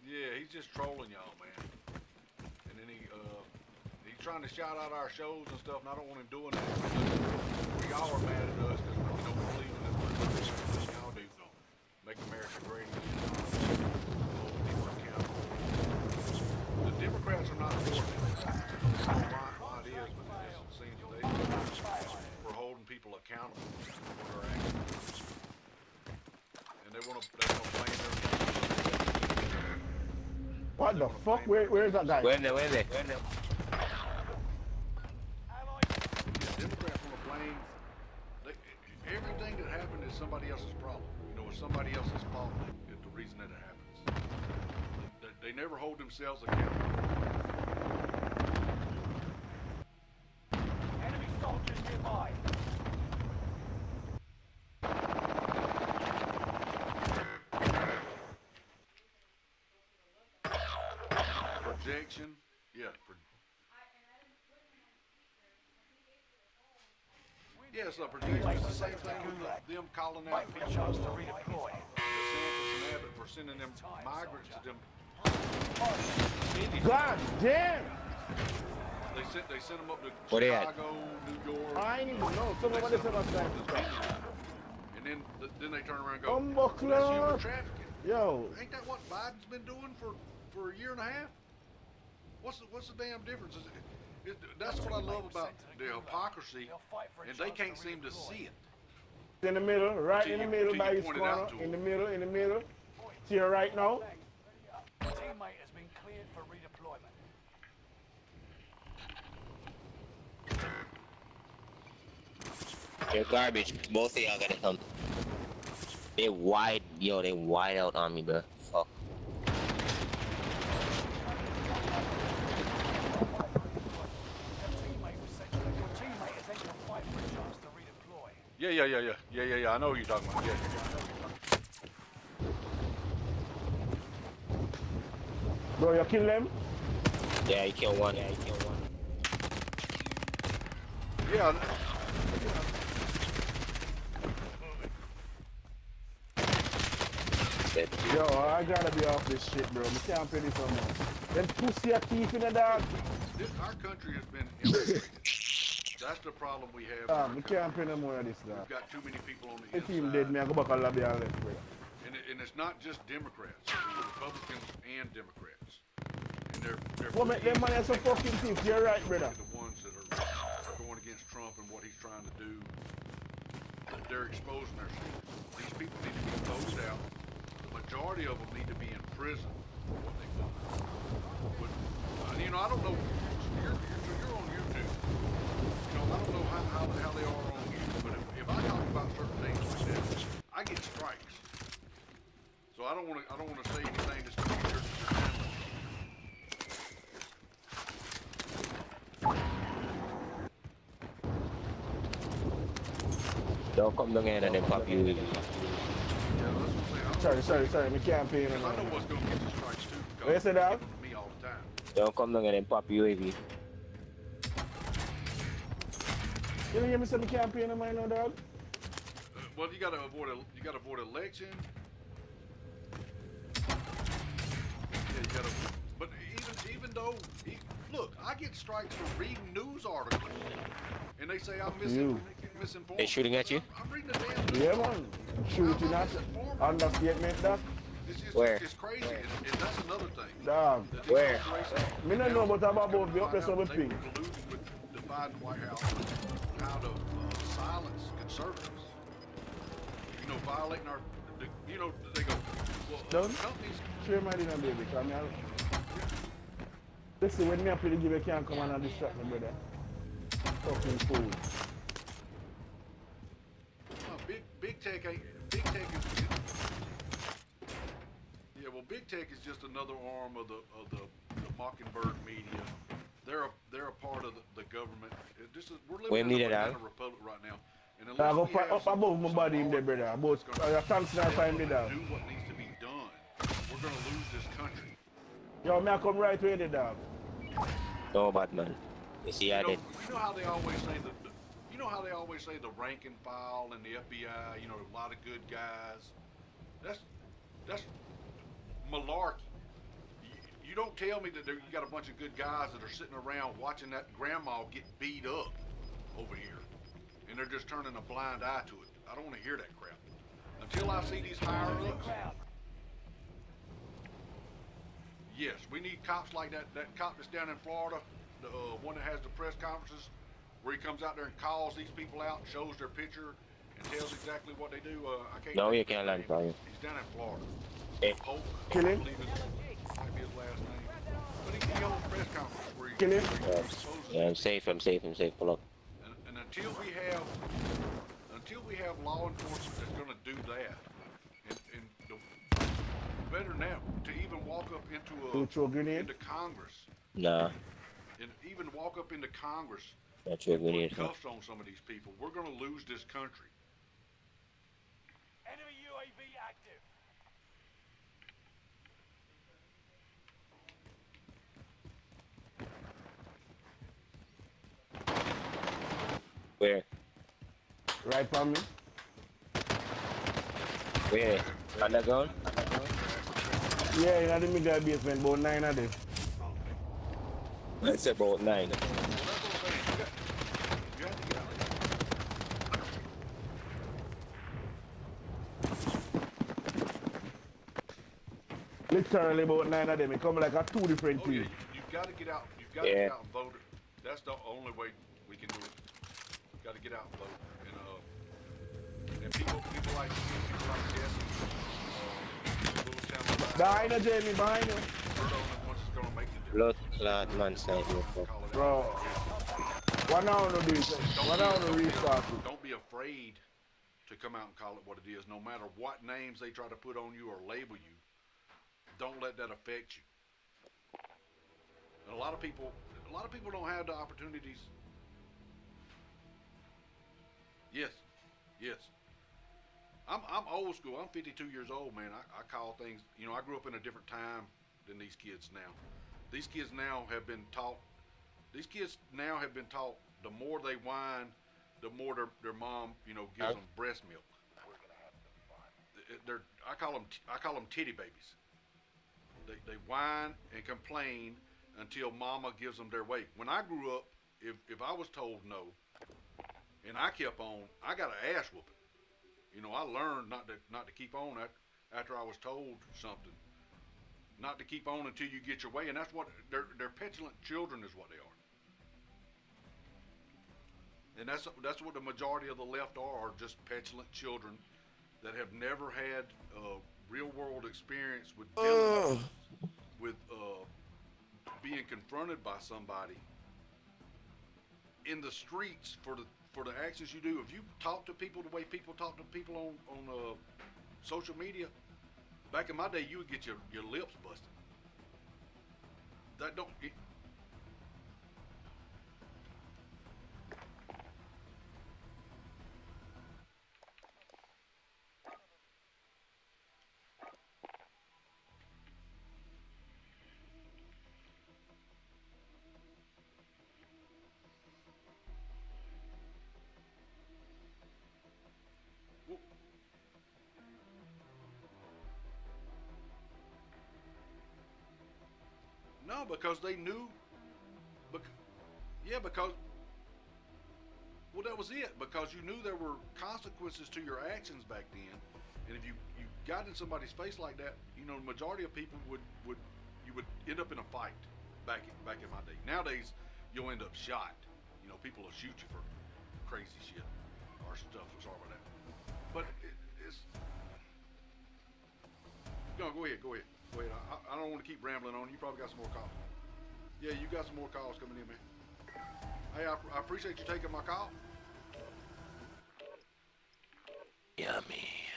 Yeah, he's just trolling y'all, man. And then he's trying to shout out our shows and stuff, and I don't want him doing that. Y'all are mad at us because we don't believe in that. Y'all do make America great again. The Democrats are not for it. and they wanna blame everything. What the fuck? Where is that guy? Where in there? Democrats wanna blame everything that happened is somebody else's problem. You know, it's somebody else's fault is the reason that it happens. They never hold themselves accountable. Enemy soldiers nearby. Projection, yeah. Yeah, it's a projection. It's the same thing with them calling out people. We're sending them migrants to them. God damn! They sent them up to Chicago, New York. I didn't even know. Someone said about that. And then they turn around and go, that's human trafficking. Yo. Ain't that what Biden's been doing for a year and a half? What's the damn difference? That's what I love about the hypocrisy, and they can't seem to see it. In the middle, right in the middle, by his corner, in the middle. See her right now. Teammate has been cleared for redeployment. They're garbage. Both of y'all gotta come. They wide out on me, bro. Fuck. Yeah. I know what you're talking about. Yeah. Bro, you kill them? Yeah, you kill one. Yeah. Yo, I gotta be off this shit, bro. We can't pay this anymore. Them pussy a thief in the dark. Our country has been infiltrated. That's the problem we have. We can't pay no more of this, dog. We've got too many people on the inside. Team dead, man. Go back and lobby and left, bro. And it's not just Democrats. It's Republicans and Democrats. And they're well, make them money as a fucking thief. You're right, brother. The ones that are going against Trump and what he's trying to do. They're exposing their shit. These people need to be closed out. Majority of them need to be in prison. But, you know, I don't know. You're on YouTube. You know, I don't know how they are on YouTube. But if I talk about certain things like that, I get strikes. So I don't want to say anything that's going to be your channel. Don't come down here and then pop you. Sorry, we can't pay anymore. I know what's going to get the strikes too. Where's it out? Me all the time. Don't come down and pop UAV. You hear me say we can't pay anymore, no dog? Well, you gotta avoid election. Yeah, you gotta. But even though, look, I get strikes for reading news articles, and they say I'm misinformed. They shooting at you? I'm reading the damn news. Yeah, man. Shooting at you. Understatement, dog. Where? It's crazy, and that's another thing. Dog. Where? Me not know about the updates of the thing. The Biden White House out of silence conservatives. You know, violating our. You know, they go. Well, companies. Sure, my dear baby, come here. Listen, when me up here, you can't come and distract me, brother. Fucking fool. Big tech is yeah. Well, big tech is just another arm of the Mockingbird media. They're a part of the government. We're living in a republic right now. And I go up above my body in there, brother. I'm going to do what needs to be done. We're going to lose this country. Yo, man, come right with it, dog. No, Batman. You see, I did. You know how they always say the rank and file and the FBI. You know, a lot of good guys. That's malarkey. You don't tell me that you got a bunch of good guys that are sitting around watching that grandma get beat up over here, and they're just turning a blind eye to it. I don't want to hear that crap until I see these higher-ups. Yes, we need cops like that. That cop that's down in Florida, the one that has the press conferences, where he comes out there and calls these people out, and shows their picture, tells exactly what they do. I can't. No, you can't land from you. He's down in Florida. Hey. Polk, kill him. Might be his last name. But he's the old press conference where he kill him. Yeah, I'm safe. Pull up. And until we have law enforcement that's going to do that, better now to even walk up into Congress. Nah. And even walk up into Congress. That's what we need. Cuffs on some of these people. We're going to lose this country. Enemy UAV active. Where? Right from me. Where? Underground? Yeah, you know, they made that basement, about 9 of them. Let's say about 9. Literally about 9 of them. It come like a 2 different team. Yeah, you've got to get out. You've got to get out and vote. That's the only way we can do it. You've got to get out and vote. And people like Jesse, behind her, Jamie, behind her. Blood clad man side. Bro, 1 hour to do this. 1 hour to restart. Don't be afraid to come out and call it what it is. No matter what names they try to put on you or label you, don't let that affect you. And a lot of people don't have the opportunities. Yes. I'm old school. I'm 52 years old, man. I call things, you know, I grew up in a different time than these kids now. These kids now have been taught the more they whine, the more their mom, you know, gives them breast milk. We're gonna have some fun. I call them titty babies. They whine and complain until mama gives them their way. When I grew up, if I was told no, and I kept on, I got an ass whooping. You know, I learned not to keep on after I was told something. Not to keep on until you get your way, and that's what they're petulant children is what they are. And that's what the majority of the left are just petulant children that have never had real world experience with dealing with being confronted by somebody in the streets for the actions you do. If you talk to people the way people talk to people on social media, back in my day, you would get your lips busted. That don't get... No, because they knew, because that was it. Because you knew there were consequences to your actions back then, and if you got in somebody's face like that, you know, the majority of people would end up in a fight. Back in my day. Nowadays, you'll end up shot. You know, people will shoot you for crazy shit or stuff. I'm sorry about that. But it's no. Go ahead. Wait, I don't want to keep rambling on. You probably got some more calls. Yeah, you got some more calls coming in, man. Hey, I appreciate you taking my call. Yummy.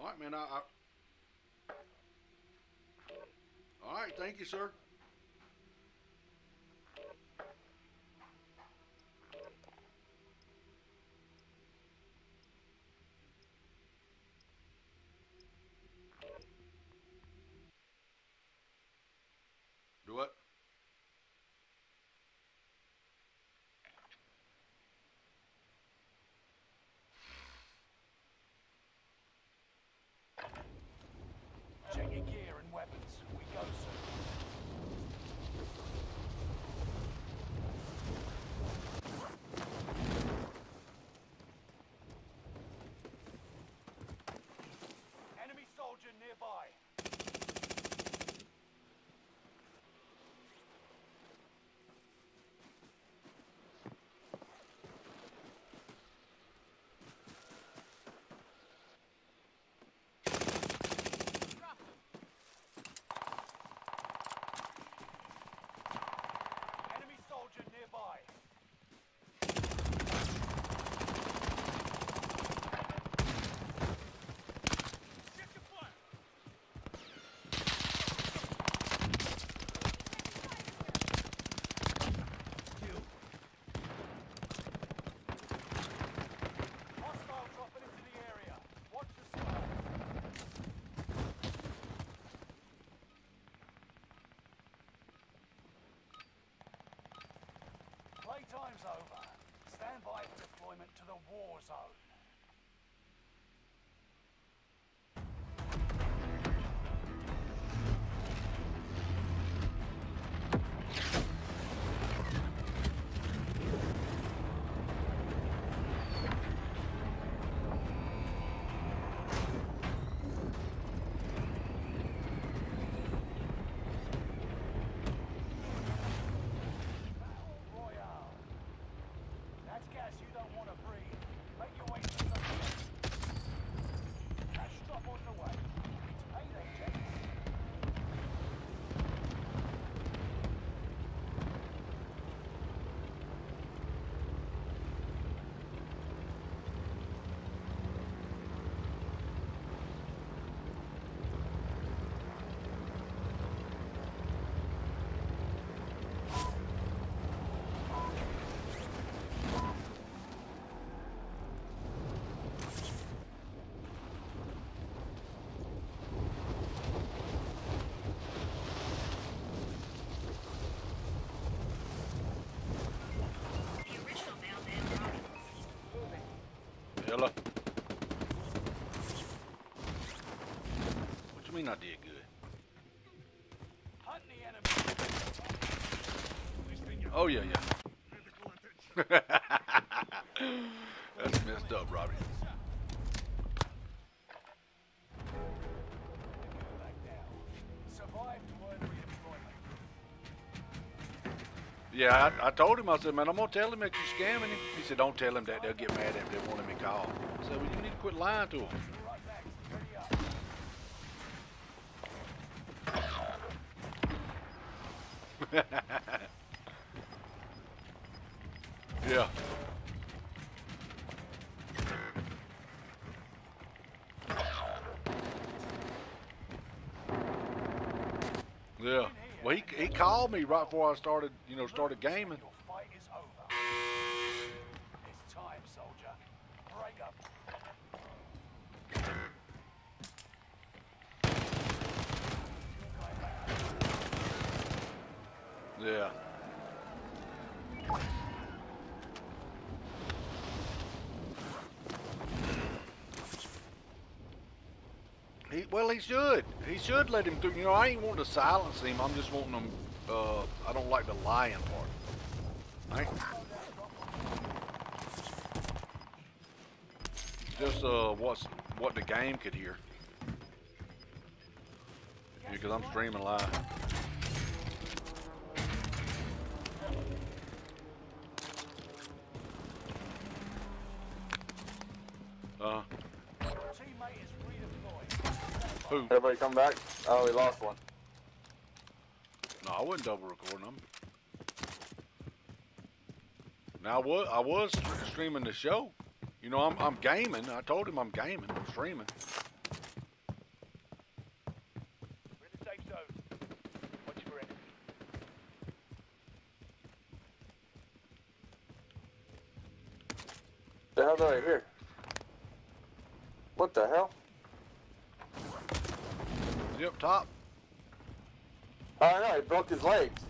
All right, man. All right, thank you, sir. Checking gear and weapons. We go, sir. time's over. Stand by for deployment to the war zone. What you mean I did good? Oh yeah, yeah. That's messed up, Robbie. Yeah, I told him, I said, man, I'm going to tell him that you're scamming him. He said, don't tell him that. They'll get mad at him. They won't let me call. I said, well, you need to quit lying to him. Yeah. Yeah. Well, he called me right before I started, you know, gaming. Your fight is over. It's time, soldier. Break up. Yeah. Well, he should. He should let him through. You know, I ain't wanting to silence him. I'm just wanting him. I don't like the lying part. Just what the game could hear. Because I'm streaming live. Who? Everybody come back. Oh, we lost one. No, I wasn't double recording them. Now what? I was streaming the show. You know, I'm gaming. I told him I'm gaming. I'm streaming. We're in the safe zone. Watch for enemy. The hell are you here? What the hell? Up top. I know, he broke his legs.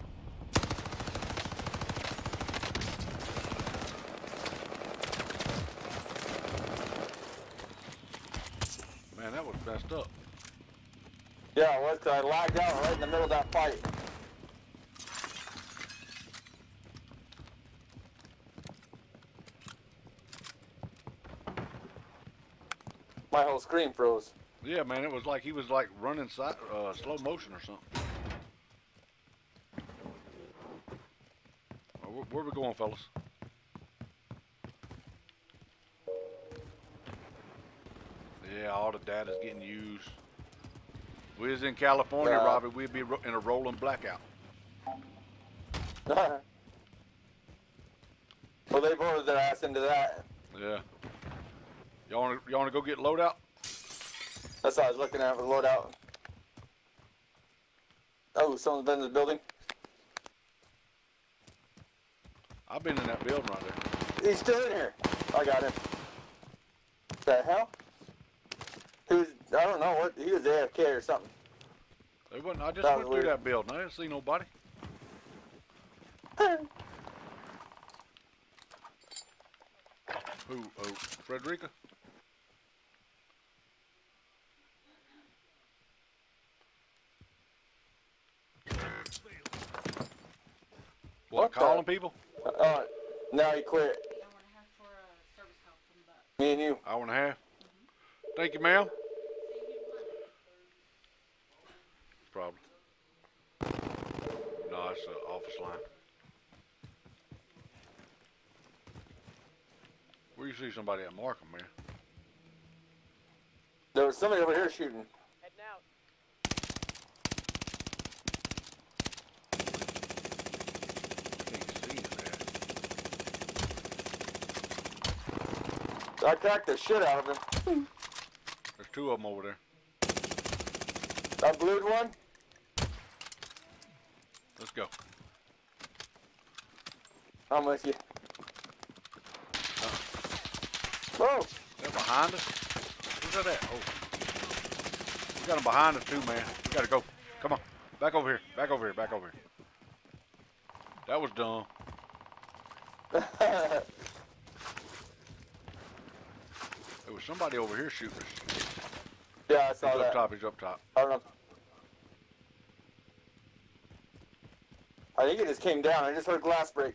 Man, that was messed up. Yeah, it was, because I lagged out right in the middle of that fight. My whole screen froze. Yeah, man, it was like he was like running side, slow motion or something. Where we going, fellas? Yeah, all the data's getting used. We was in California, Robbie. We'd be in a rolling blackout. Well, they voted their ass into that. Yeah. Y'all wanna go get loadout? That's what I was looking at for the loadout. Oh, someone's been in the building. I've been in that building right there. He's still in here. I got him. The hell? Who's? I don't know what. He was AFK or something. They wouldn't. I just went through that building. I didn't see nobody. Who? Frederica? What? Calling people? Now you quit. Me and you. Hour and a half. Mm-hmm. Thank you, ma'am. Problem. No, it's the office line. Where you see somebody at, mark them, man? There was somebody over here shooting. Heading out. Can't see that. I cracked the shit out of him. There's two of them over there. I blued one. Let's go. I'm with you. Whoa! They're behind us. Who's that at? Oh. We got them behind us too, man. We gotta go. Come on. Back over here. Back over here. Back over here. That was dumb. There was somebody over here shooting us. Yeah, I saw that. He's up top. He's up top. I don't know. I think it just came down. I just heard glass break.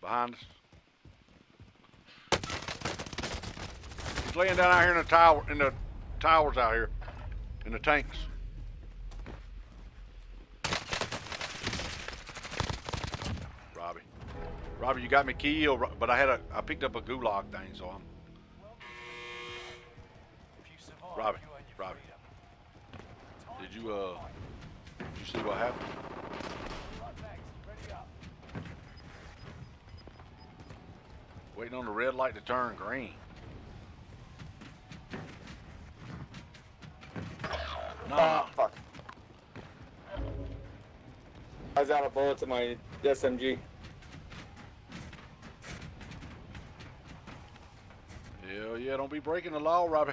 Behind us. He's laying down out here in the tower, in the towers out here, in the tanks. Robbie, you got me killed, but I picked up a gulag thing, so I'm. Robbie, did you see what happened? Waiting on the red light to turn green. Nah. Oh, fuck. I was out of bullets in my SMG. Hell yeah, don't be breaking the law, Robbie.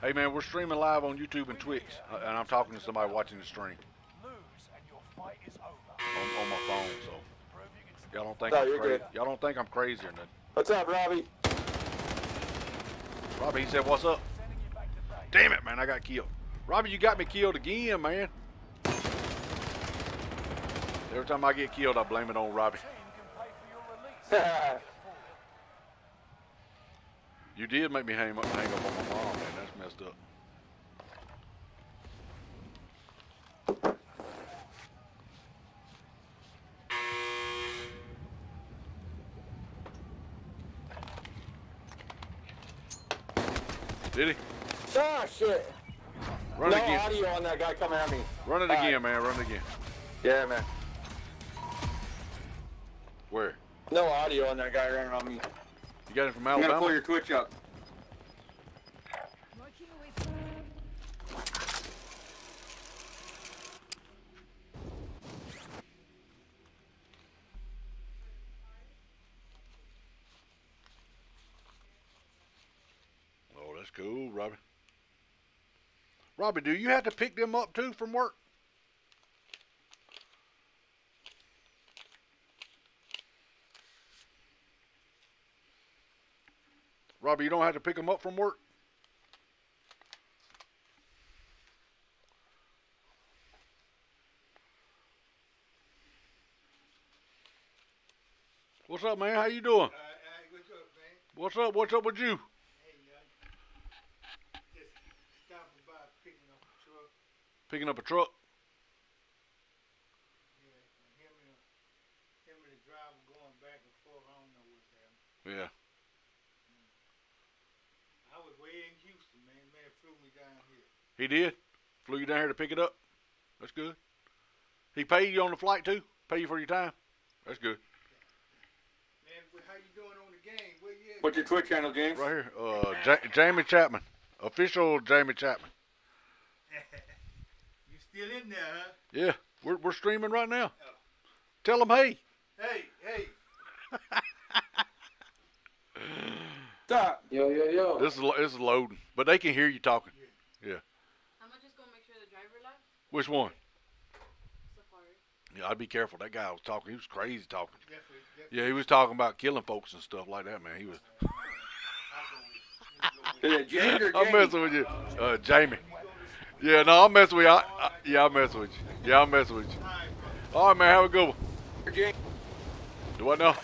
Hey man, we're streaming live on YouTube and Twitch, and I'm talking to somebody watching the stream. On my phone, so y'all don't think I'm crazy. Y'all don't think I'm crazy or nothing. What's up, Robbie? Robbie, he said, "What's up?" Damn it, man, I got killed. Robbie, you got me killed again, man. Every time I get killed, I blame it on Robbie. You did make me hang up on my mom, man. That's messed up. Did he? Ah, shit. Run it again. No audio on that guy coming at me. Run it again, man. Run it again. Yeah, man. Where? No audio on that guy running on me. You got it from Alabama? You gotta pull your Twitch up. Oh, that's cool, Robbie. Robbie, do you have to pick them up too from work? Robbie, you don't have to pick them up from work? What's up, man? How you doing? What's up, man? What's up? What's up with you? Hey, just stopping by picking up a truck. Picking up a truck? Yeah, him and the driver going back and forth. I don't know what's happening. Yeah. He did? Flew you down here to pick it up? That's good. He paid you on the flight too? Paid you for your time? That's good. Man, how you doing on the game? Where you at? What's your Twitch channel, James? Right here. Jamie Chapman. Official Jamie Chapman. You still in there, huh? Yeah. We're streaming right now. Oh. Tell them hey. Hey, hey. Stop. Yo, yo, yo. This is loading. But they can hear you talking. Yeah. Which one? Safari. Yeah, I'd be careful. That guy was talking. He was crazy talking. Definitely. Yeah, he was talking about killing folks and stuff like that, man. He was. I'm messing with you, Jamie. Yeah, no, I'm messing with you. Yeah, I'm messing with you. Yeah, I'm messing with you. All right, man. Have a good one. Do I know?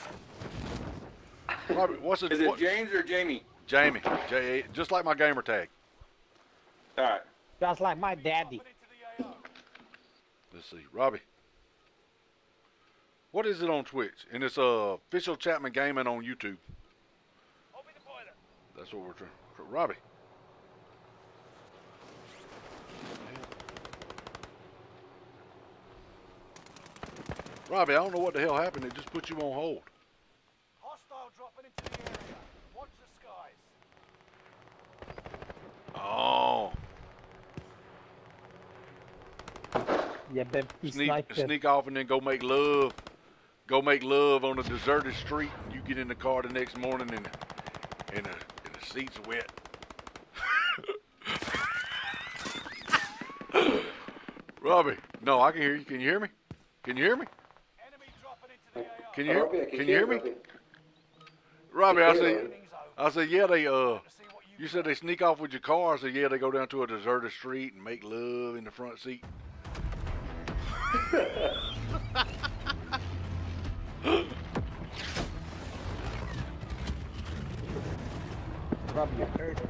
Robbie, what's it? Is it James or Jamie? Jamie. J. Just like my gamer tag. All right. Just like my daddy. Let's see, Robbie. What is it on Twitch? And it's official Chapman Gaming on YouTube. Open the boiler. That's what we're trying. Robbie. Robbie, I don't know what the hell happened. It just put you on hold. Hostile dropping into the area. Watch the skies. Oh. Yeah, sneak off and then go make love. Go make love on a deserted street. You get in the car the next morning and the seat's wet. Robbie, no, I can hear you. Can you hear me? Can you hear me? Can you hear me? Robbie, I said yeah, they you said they sneak off with your car. I said yeah, they go down to a deserted street and make love in the front seat. Robbie, you heard it.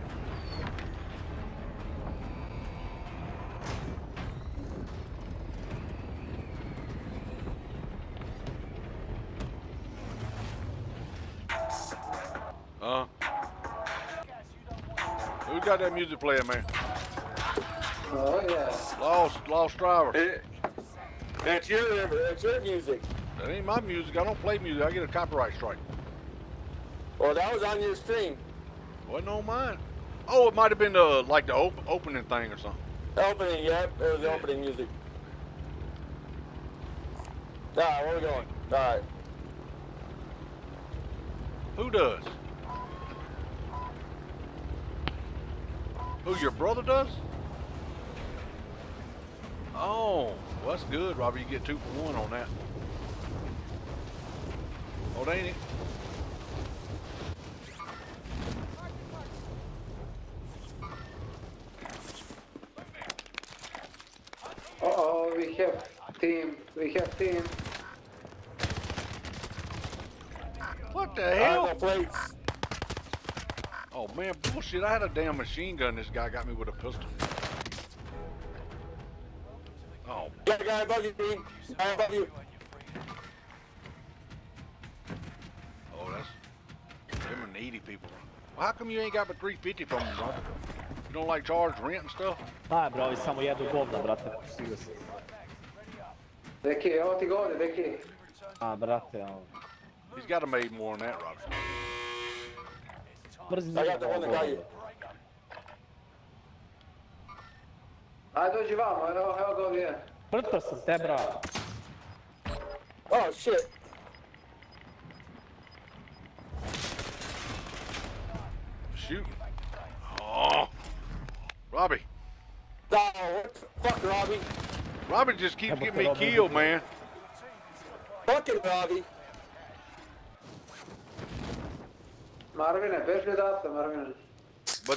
Who got that music playing, man? Oh yeah. Lost driver. That's your music. That ain't my music. I don't play music. I get a copyright strike. Well, that was on your stream. Wasn't on mine. Oh, it might have been like the opening thing or something. The opening, yep. It was the opening music. All right, where are we going? All right. Who does? Who, your brother does? Oh, well, that's good, Robbie. You get 2 for 1 on that. Oh, that ain't it. Uh-oh, we have team. We have team. What the hell? Oh, man, bullshit. I had a damn machine gun. This guy got me with a pistol. Oh. Got a guy above you, team. Guy above you. Oh, that's... Them are needy people. Well, how come you ain't got but 350 from them, bro? You don't like charge rent and stuff? Nah, bro, it's somewhere to go, brate. Seriously. Deke, oh, ti gode, Deke. Ah, brate, oh. He's got to made more than that, Robbie. What is I got the one that got you. I don't give up, I know how to go here. Oh shit. Shoot. Oh. Robbie. Oh, what the fuck, Robbie? Robbie just keeps getting me killed, man. Fucking Robbie. But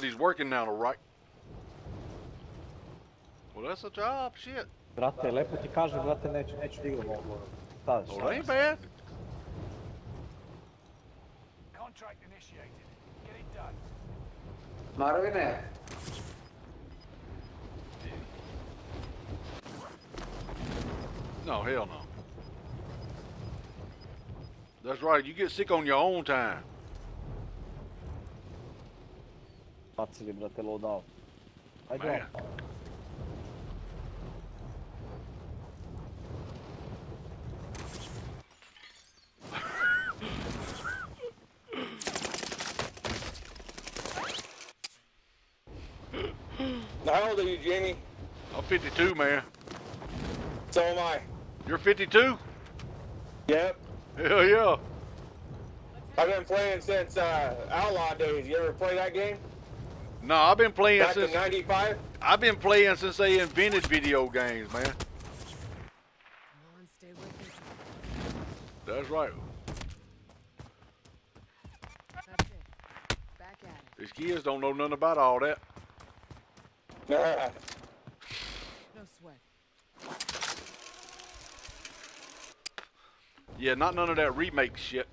he's working now to right. Well, that's a job, shit. Brate, lepo ti kažem, brate, neću da igram ovo. Sad, šta? Well, ain't bad. Contract initiated. Get it done. Marvine. No, hell no. That's right, you get sick on your own time. Pacili, brate, load out. Ajde. How old are you, Jamie? I'm 52, man. So am I. You're 52? Yep. Hell yeah. I've been playing since Outlaw days. You ever play that game? No, I've been playing back since... Back to 95? I've been playing since they invented video games, man. That's right. That's it. Back at it. These kids don't know nothing about all that. No sweat. Yeah, not none of that remake shit.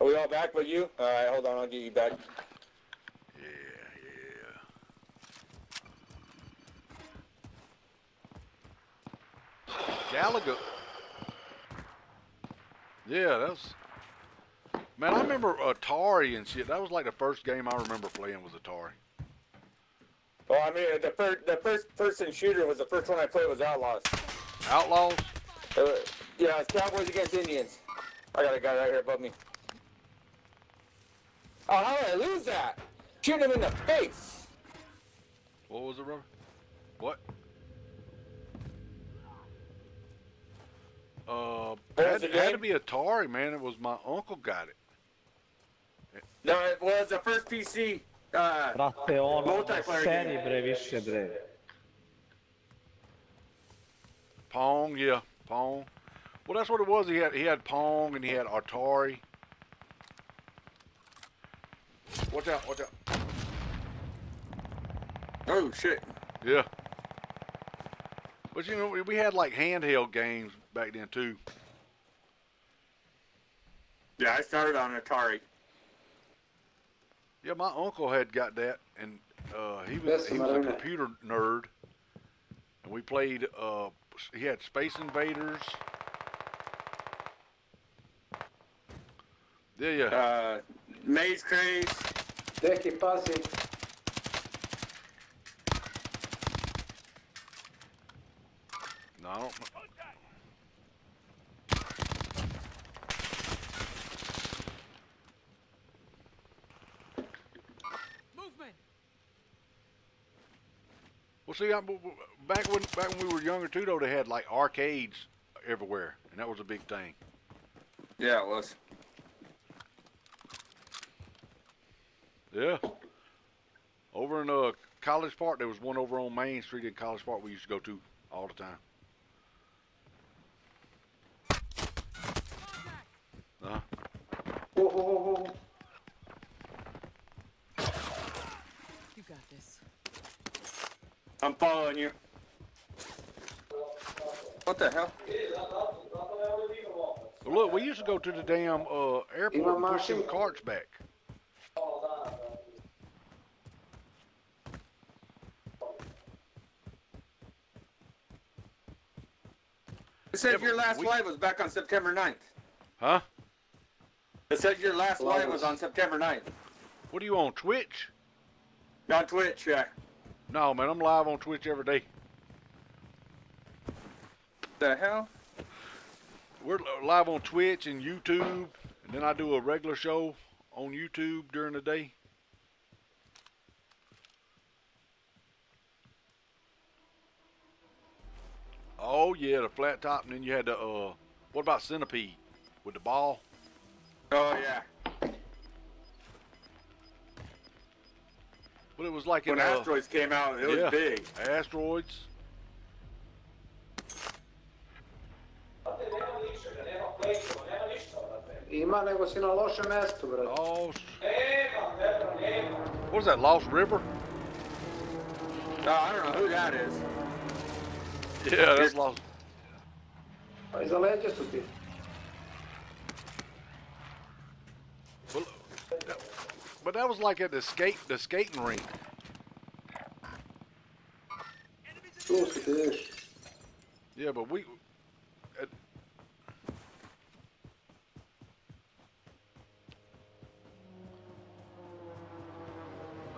Are we all back but you? All right, hold on, I'll get you back. Yeah, yeah. Gallagher. Yeah, that's... Man, I remember Atari and shit. That was like the first game I remember playing was Atari. Well, I mean, the first person shooter was the first one I played was Outlaws. Outlaws? Yeah, it's Cowboys against Indians. I got a guy right here above me. Oh, how did I lose that? Shoot him in the face! What was it, Robert? What? It had to be Atari, man. It was my uncle got it. No, it was the first PC multiplayer game. Pong, yeah, Pong. Well, that's what it was. He had Pong and he had Atari. Watch out! Watch out! Oh shit! Yeah. But you know, we had like handheld games back then too. Yeah, I started on Atari. Yeah, my uncle had got that, and he was a computer nerd, and we played. He had Space Invaders. Yeah, yeah. Maze Craze. Decky Posse. No, I don't know. Movement. Well, see, back when we were younger too, though, they had like arcades everywhere, and that was a big thing. Yeah, it was. Yeah, over in College Park, there was one over on Main Street in College Park we used to go to all the time. Uh-huh. Whoa, whoa, whoa. You got this. I'm following you. What the hell? Well, look, we used to go to the damn airport and push them carts back. It said your last live was back on September 9th. Huh? It said your last live was on September 9th. What are you on, Twitch? On Twitch, yeah. No, man, I'm live on Twitch every day. The hell? We're live on Twitch and YouTube, and then I do a regular show on YouTube during the day. Oh yeah, the flat top, and then you had the what about Centipede with the ball? Oh yeah. But it was like when Asteroids came out, it was big. Asteroids. Lost. What is that? Lost River? No, I don't know who that is. Yeah, that's Lost. But that was like at the skating rink. Yeah, but we.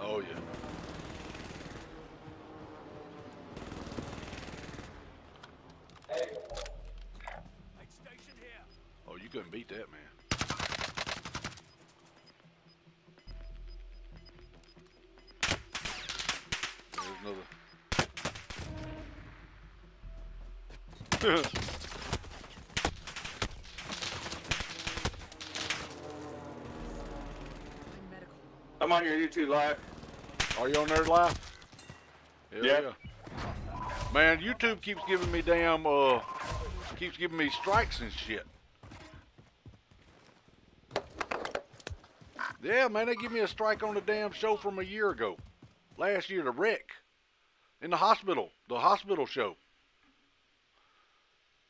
Oh yeah. Oh, you couldn't beat that, man. There's another. I'm on your YouTube live. Are you on there live? Yeah. Man, YouTube keeps giving me damn, keeps giving me strikes and shit. Yeah, man, they give me a strike on the damn show from a year ago. Last year, the wreck. In the hospital show.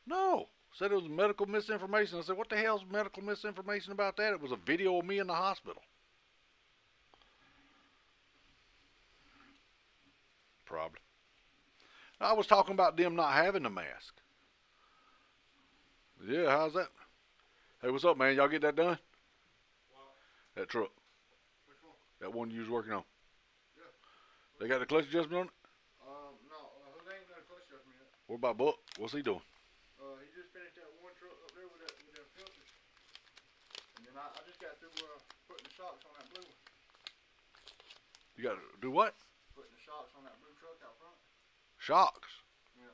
No. Said it was medical misinformation. I said, what the hell's medical misinformation about that? It was a video of me in the hospital. Probably. I was talking about them not having the mask. Yeah, how's that? Hey, what's up, man? Y'all get that done? That truck. Which one? That one you was working on. Yeah. They got the clutch adjustment on it? No. They ain't got a clutch adjustment yet. What about Buck? What's he doing? He just finished that one truck up there with that filter. And then I just got through putting the shocks on that blue one. You got to do what? Putting the shocks on that blue truck out front. Shocks? Yeah.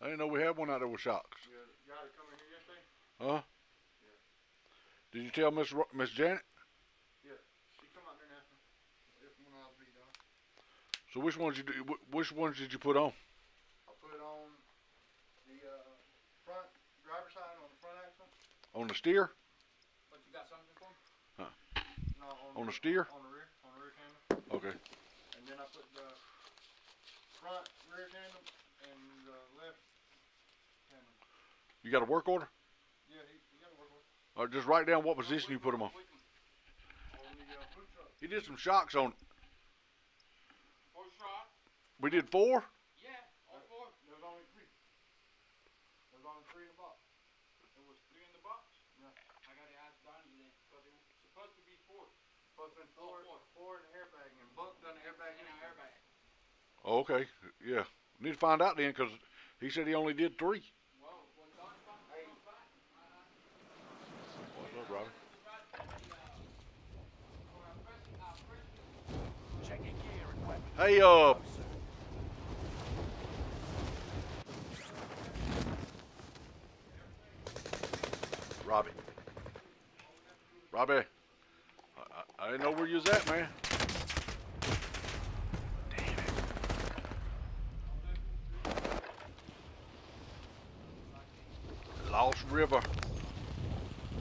I didn't know we had one out there with shocks. Yeah. You got to come in here yesterday? Huh? Yeah. Did you tell Miss Janet? So which ones did you put on? I put on the front driver's side on the front axle. On the steer? But you got something for me? Huh? No, on the steer? On the rear tandem. Okay. And then I put the front rear tandem and the left tandem. You got a work order? Yeah, he got a work order. All right, just write down what position you put them on. On the food truck. He did some shocks on it. We did four? Yeah, all four. There was only three. There was only three in the box. There was three in the box? Yeah. I got to ask Donnie then. Because it was supposed to be four. Supposed to be four in the airbag. And Buck done the airbag in the airbag. Oh, okay. Yeah. Need to find out then because he said he only did three. Well, when Donnie found it, he was fine. What's up, Robbie? Hey, Robbie, I didn't know where you was at, man. Damn it. Lost River.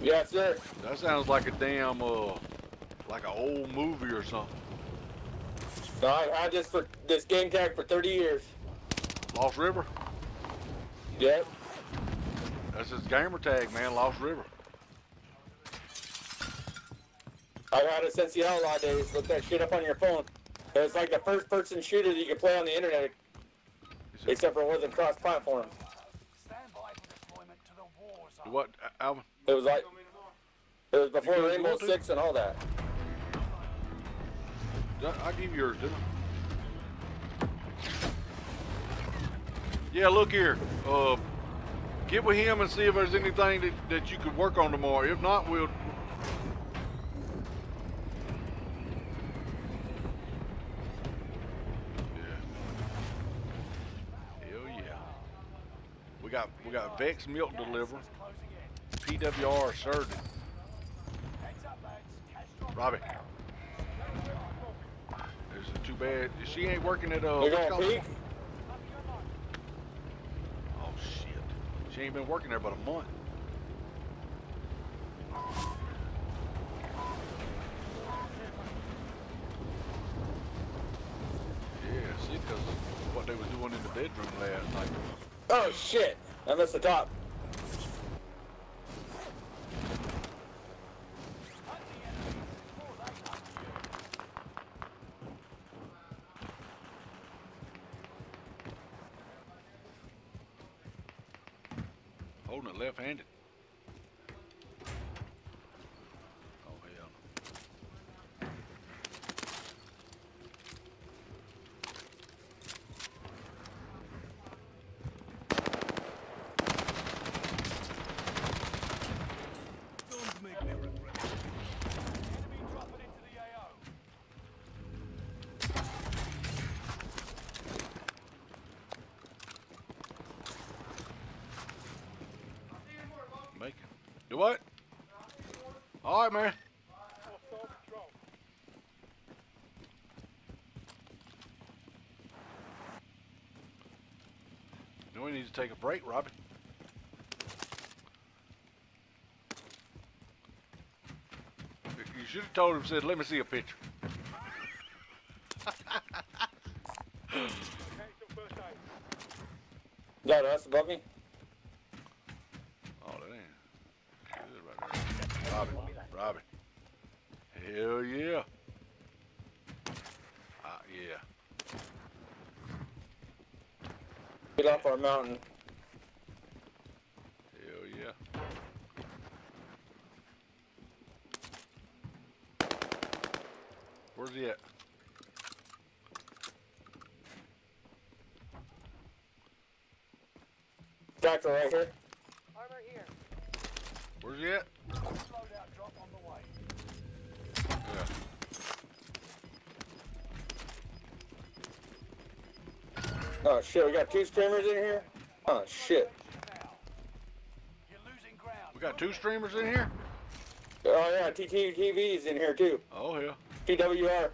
Yes, sir. That sounds like a damn, like an old movie or something. No, I just for this game tag for 30 years. Lost River? Yep. That's his gamer tag, man. Lost River. I've had it since the outlaw days. Look that shit up on your phone. It's like the first person shooter that you can play on the internet, except for it wasn't cross-platform. What, Alvin? It was like before Rainbow Six and all that. I give yours, didn't I? Yeah, look here. Get with him and see if there's anything that you could work on tomorrow. If not, we'll... Yeah. Hell yeah. We got Vex milk delivery. PWR surgeon. Robbie. This is too bad. She ain't working at... Oh, shit. She ain't been working there but a month. Yeah, see, because of what they was doing in the bedroom last night. Oh, shit. I missed the top. Holding it left-handed. What? All right, man. to take a break, Robbie. You should have told him, said, let me see a picture. Is that us above me? Oh, that ain't good right there. Robbie. Hell yeah. Yeah. Get off our mountain. Hell yeah. Where's he at? Tractor right here. Armor here. Where's he at? Loadout drop on the way. Yeah. Oh shit, we got two streamers in here? Oh shit. You're losing ground. We got two streamers in here? Oh yeah, TTTV's in here too. Oh yeah. PWR.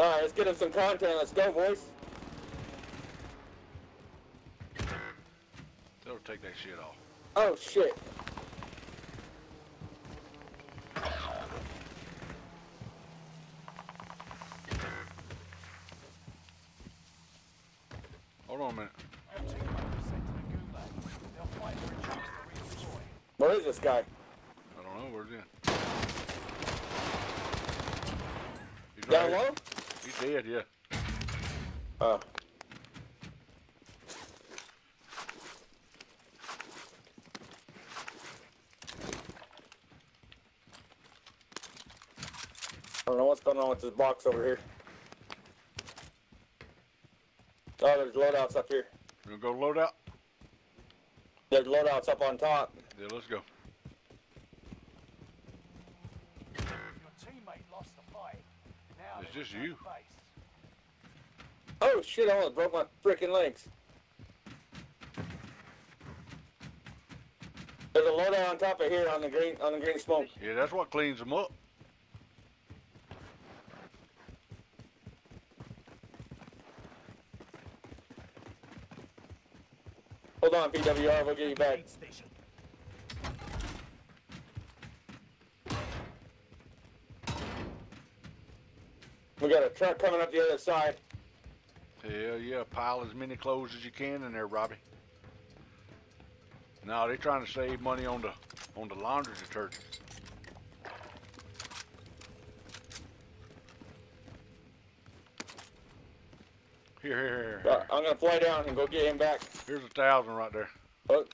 Alright, let's get him some content. Let's go, boys. They'll take that shit off. Oh shit. Hold on a minute. Where is this guy? I don't know. Where's he? Down low? He's dead, yeah. Oh. I don't know what's going on with this box over here. Oh, there's loadouts up here. You gonna go loadout? There's loadouts up on top. Yeah, let's go. Your teammate lost the fight. Now it's just you. Oh shit, I almost broke my freaking legs. There's a loadout on top of here on the green smoke. Yeah, that's what cleans them up. Hold on, PWR, we'll get you back. We got a truck coming up the other side. Hell yeah, pile as many clothes as you can in there, Robbie. No, they're trying to save money on the laundry detergent. Here. I'm gonna fly down and go get him back. Here's 1,000 right there. Oh.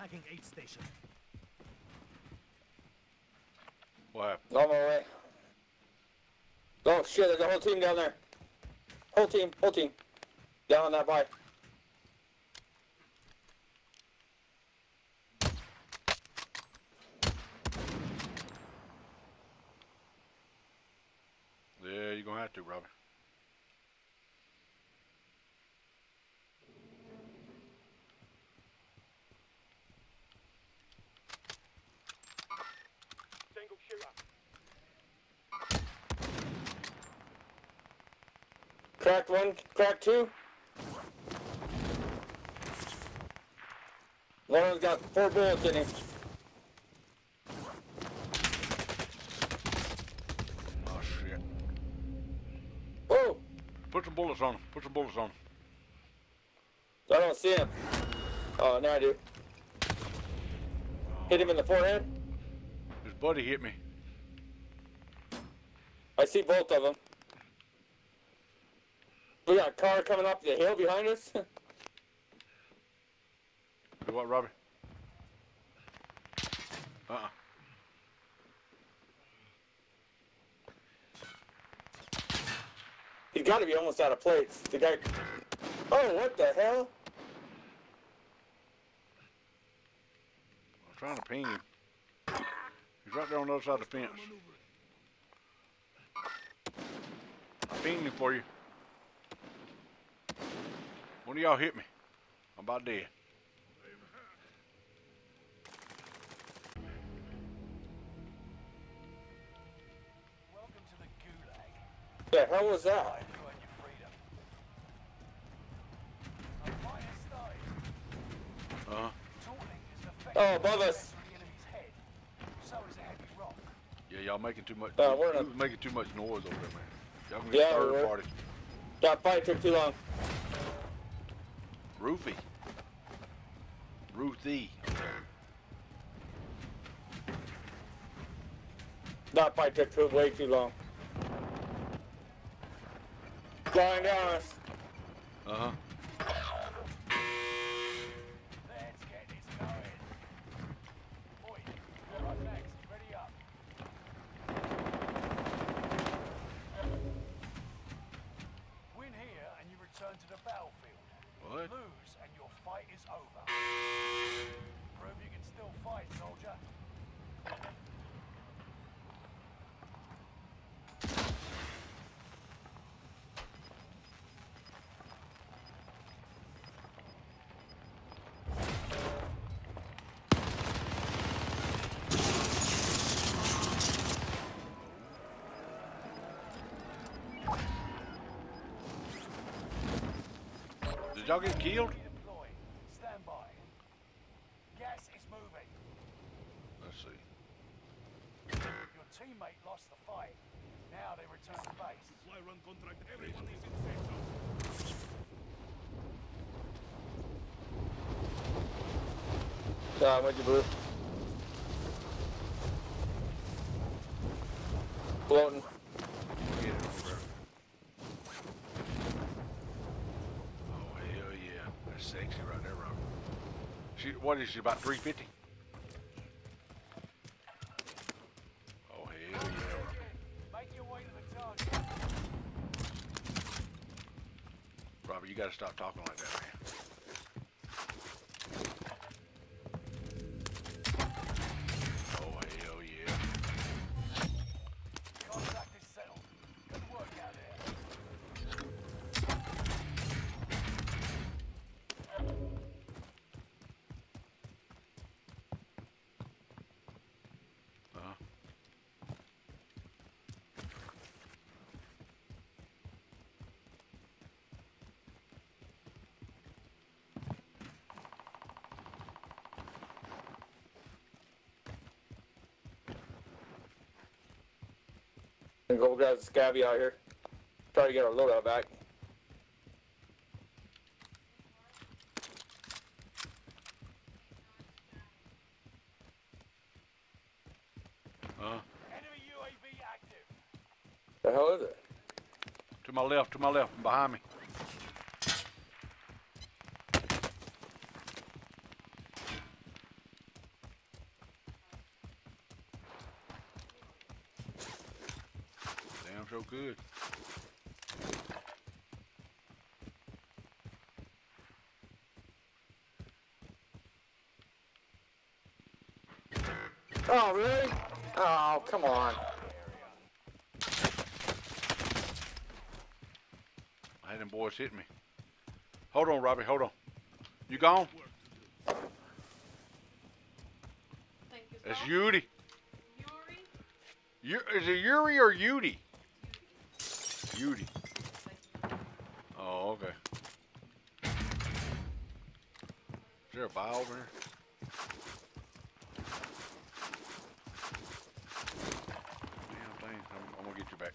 Tagging 8 station. What happened? I'm alright. Oh shit, there's a whole team down there. Whole team. Down on that bike. You're gonna have to, Robbie. Single shooter. Cracked one, cracked two. Lauren's got 4 bullets in him. Put some bullets on him. I don't see him. Oh, now I do. Hit him in the forehead. His buddy hit me. I see both of them. We got a car coming up the hill behind us. Do what, Robbie? He's got to be almost out of plates. The guy. Oh, what the hell? I'm trying to ping him. He's right there on the other side of the fence. I pinged him for you. One of y'all hit me. I'm about dead. Welcome to the gulag. The hell was that? Oh, above us! Yeah, y'all making too much. Making too much noise over there, man. Y'all gonna get third party. That fight took too long. Roofy. Ruthie. Okay. That fight took way too long. Flying down us. Uh huh. Did y'all get killed? Stand by. Gas is moving. Let's see. Your teammate lost the fight. Now they return to base. Supply run contract. Everyone is in sector. Damn, what'd you do? Floating. What is she, about 350? Oh, hell yeah. Make your way to the target. Robert, you gotta stop talking like that, man. Oh, hell yeah. Contract is settled. Good work out there. Go grab the scabby out here. Try to get our loadout back. Enemy UAV active. The hell is it? To my left, and behind me. So good. Oh, really? Oh, come on. I had them boys hit me. Hold on, Robbie, hold on. You gone? It's Yudi. Yuri? Is it Yuri or Yudi? Beauty. Oh, okay. Is there a buy over here? Damn thing. I'm gonna get you back.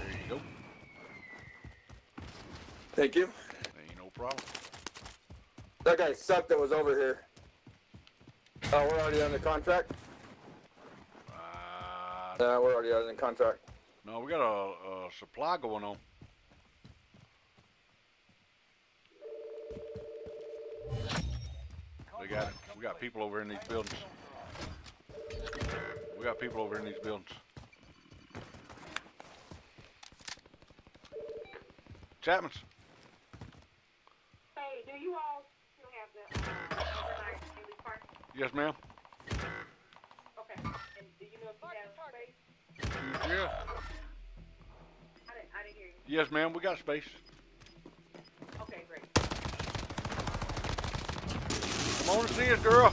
There you go. Thank you. Ain't no problem. That guy sucked that was over here. Oh, we're already under contract? Yeah, we're already out in contract. No, we got a supply going on. They got it. We got people over in these buildings. We got people over in these buildings. Chapman's. Hey, do you all still have the overnight daily park? Yes, ma'am. Yeah. I didn't hear you. Yes, ma'am. We got space. Okay, great. Come on and see us, girl.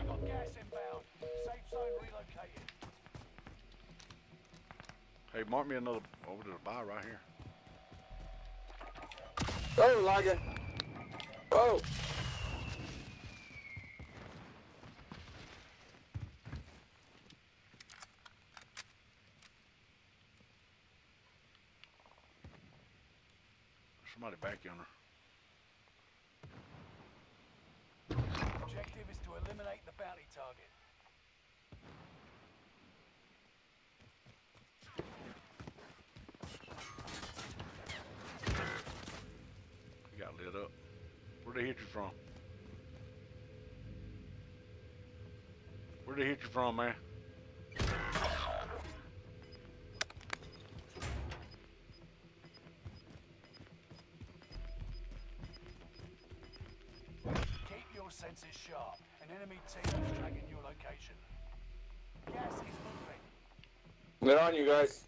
I got gas inbound. Safe zone relocated. Hey, mark me another over to the buy right here. Oh, lagging. Oh. Somebody back on her. Objective is to eliminate the bounty target. He got lit up. Where'd they hit you from? Where'd they hit you from, man? Senses sharp. An enemy team is tracking your location. Gas is moving. They're on you guys.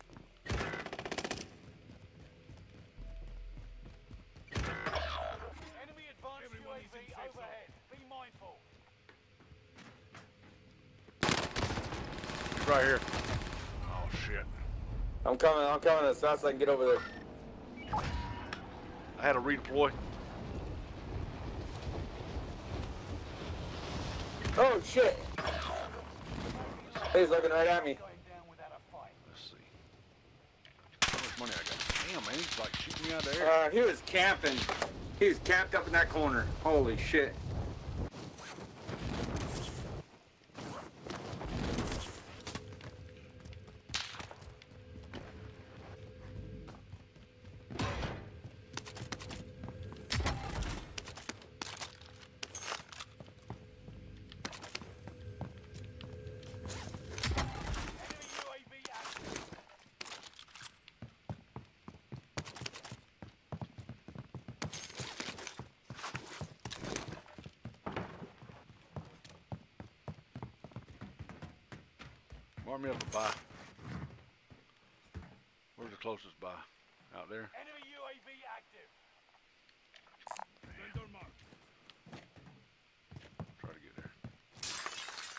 Enemy advanced UAV overhead. Be mindful. He's right here. Oh shit. I'm coming as fast as I can get over there. I had a redeploy. Oh shit! He's looking right at me. Let's see. How much money I got? Damn, man, he's like shooting me out of the air. He was camping. He was camped up in that corner. Holy shit. Mark me up a buy. Where's the closest buy? Out there? Enemy UAV active. Render mark. Try to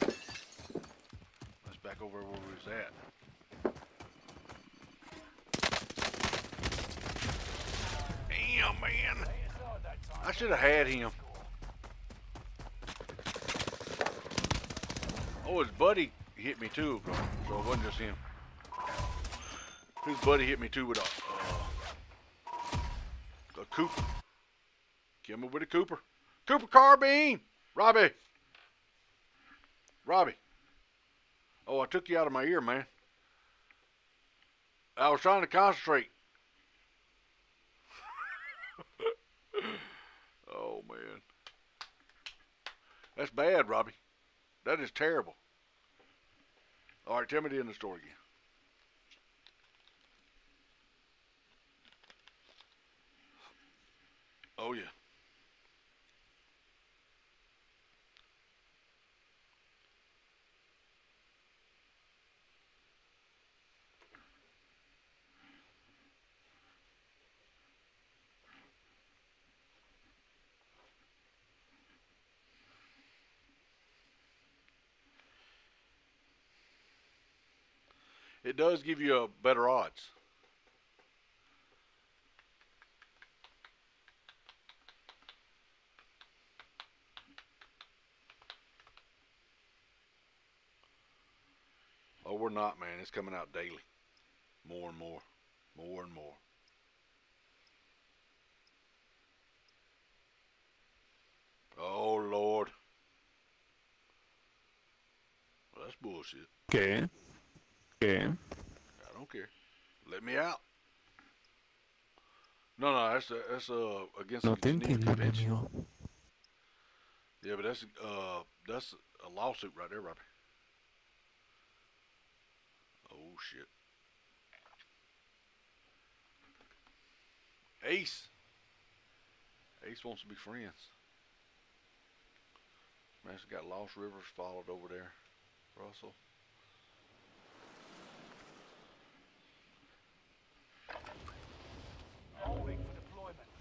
get there. Let's back over where we was at. Damn, man. I should have had him. Oh, his buddy hit me too, bro. So it wasn't just him. His buddy hit me too with a Cooper. Came up with a Cooper. Cooper Carbine! Robbie! Robbie. Oh, I took you out of my ear, man. I was trying to concentrate. Oh, man. That's bad, Robbie. That is terrible. All right, tell me the end of the story again. Oh, yeah. It does give you a better odds. Oh, we're not, man. It's coming out daily. More and more. More and more. Oh, Lord. Well, that's bullshit. Okay. Yeah. I don't care. Let me out. No, that's against the Geneva Convention. Yeah, but that's a lawsuit right there, Robbie. Oh shit. Ace. Ace wants to be friends. Man's got Lost Rivers followed over there, Russell.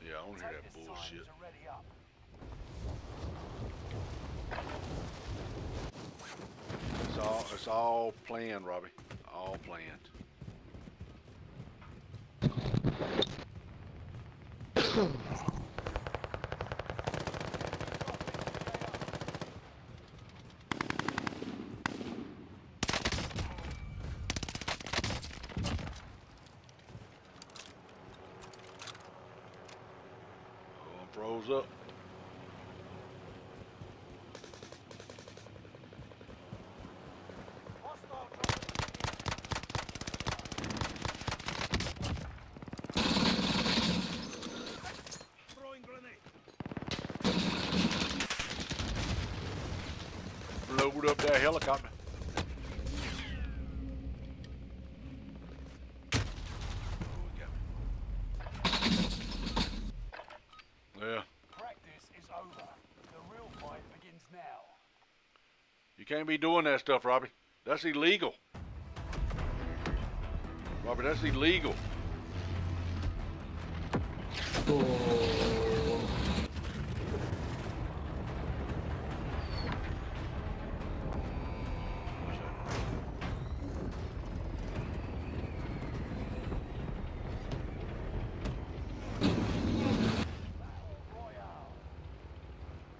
Yeah, I don't hear that bullshit. It's all planned, Robbie. All planned. Up. Throwing grenade. Load up that helicopter. Can't be doing that stuff, Robbie. That's illegal. Robbie, that's illegal. Oh.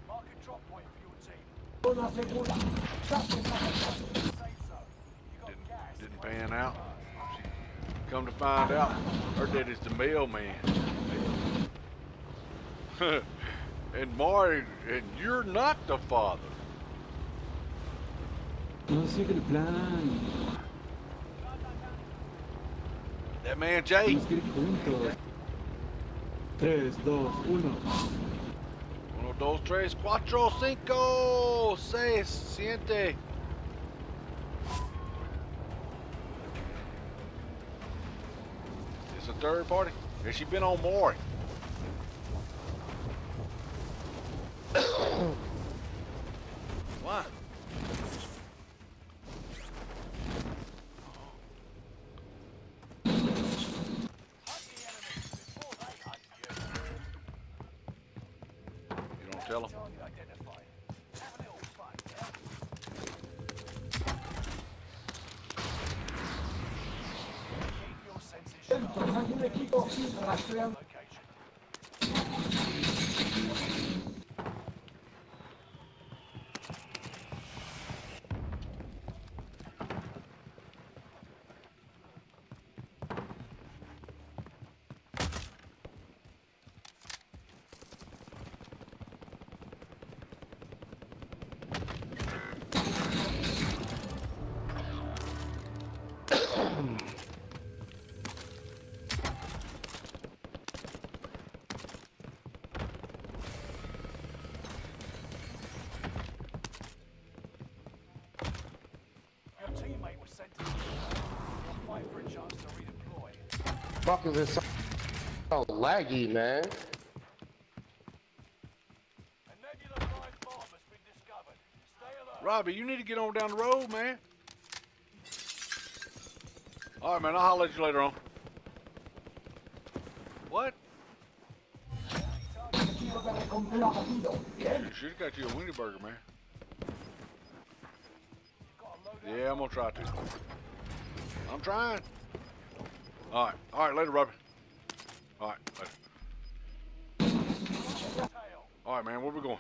Mark a drop point for your team. Didn't pan out. Come to find out, her dad is the mailman. And Mari, and you're not the father. That man Jay. Uno, dos, tres, cuatro, cinco, seis, siete. It's a third party. Has she been on more? Why? Fuck is this so laggy, man? A nebula drive bomb has been discovered. Stay alert. Robbie, you need to get on down the road, man. All right, man, I'll holler at you later on. What? You should've got you a Wiener Burger, man. Yeah, I'm gonna try to. I'm trying. All right, later, Robbie. All right, later. All right, man, where we going?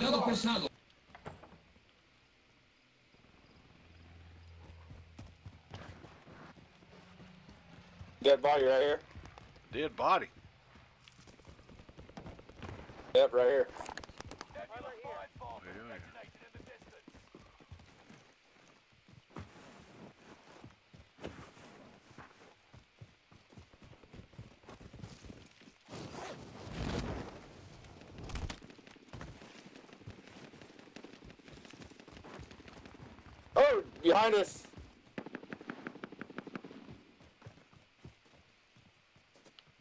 Todo pesado. Dead body right here. Dead body. Yep, right here. Right here. behind us.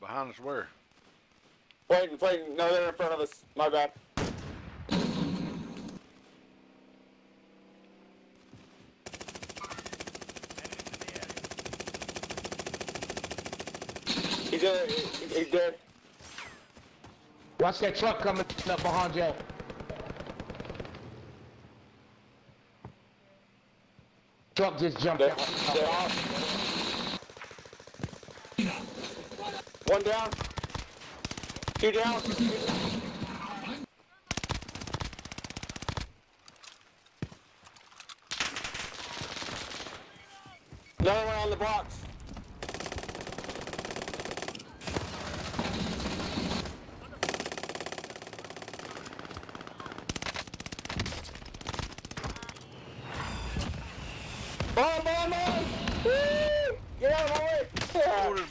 Behind us where? Waiting. No, they're in front of us. My bad. He's dead. Watch that truck coming up behind you. Truck just jumped out. One down. Two down. Another one on the box.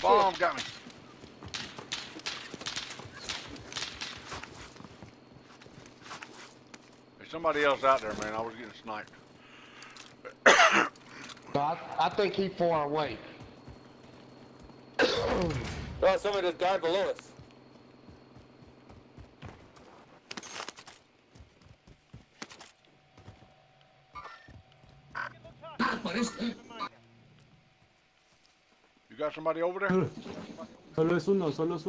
Bomb got me. There's somebody else out there, man. I was getting sniped. I think he's far away. Oh, somebody just died below us. What is that? You got somebody over there? Solo es uno, just...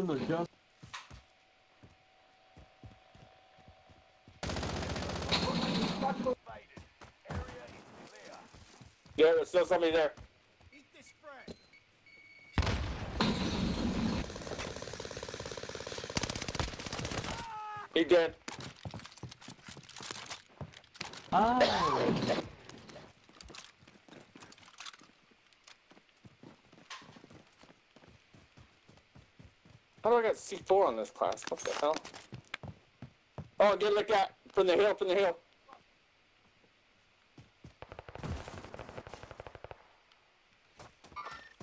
Yeah, there's still somebody there. Eat this bread. He dead. Oh. How do I got C4 on this class? What the hell? Oh, get like that. From the hill.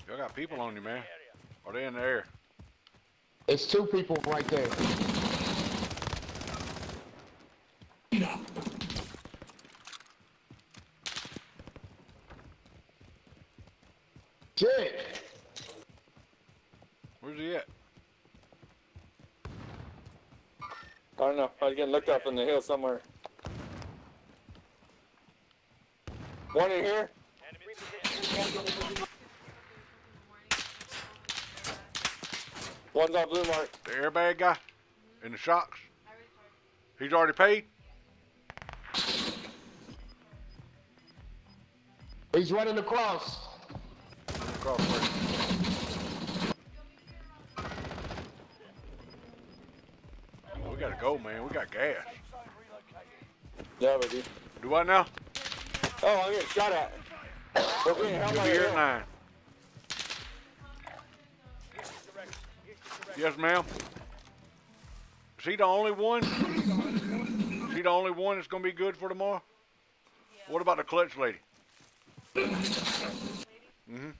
Y'all got people on you, man. Are they in the air? It's two people right there. Shit! Where's he at? I don't know. I was getting looked up in the hill somewhere. One in here. One's on blue mark. The airbag guy in the shocks. He's already paid. He's running across. We gotta go, man. We got gas. Yeah, baby. Do what now? Oh, I'm getting shot at. We're being held by the hill. Nine. Yes, ma'am. Is he the only one? Is he the only one that's gonna be good for tomorrow? Yeah. What about the clutch lady? Mm-hmm.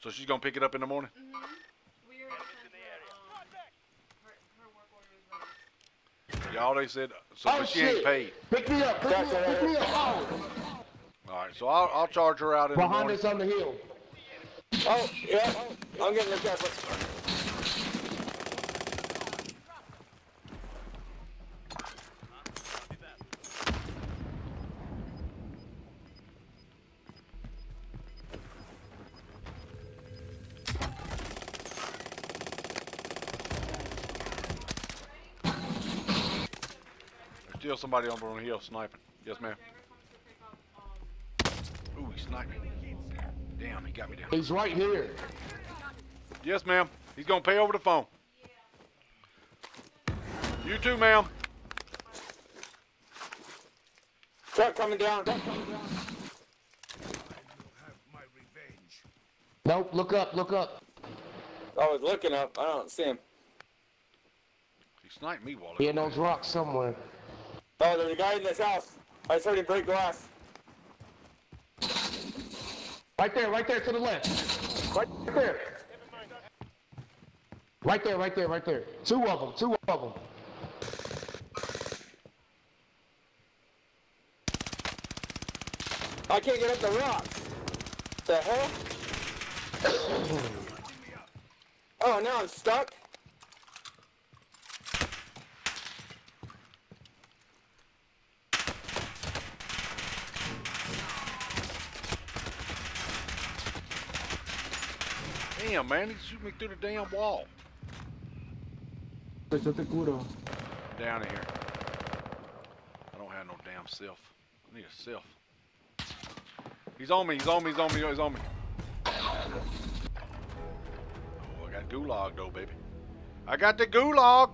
So she's gonna pick it up in the morning? Mm-hmm. Y'all, they said, so oh, she ain't paid. Pick me up. Oh. All right, so I'll charge her out in the morning. Behind us on the hill. Oh, yeah. Oh, I'm getting this guy. Still somebody over on the hill sniping. Yes, ma'am. Ooh, he sniped me. Damn, he got me down. He's right here. Yes, ma'am. He's gonna pay over the phone. You too, ma'am. Truck coming down. Nope, look up. I was looking up. I don't see him. He sniped me, Wally. He in those rocks somewhere. Oh, there's a guy in this house. I just heard him break glass. Right there, to the left. Right there. Two of them. I can't get up the rocks. The hell? Oh, now I'm stuck. Damn, man, he's shooting me through the damn wall. Down here. I don't have no damn self. I need a self. He's on me, he's on me, he's on me, he's on me. Oh, I got gulag though, baby. I got the gulag!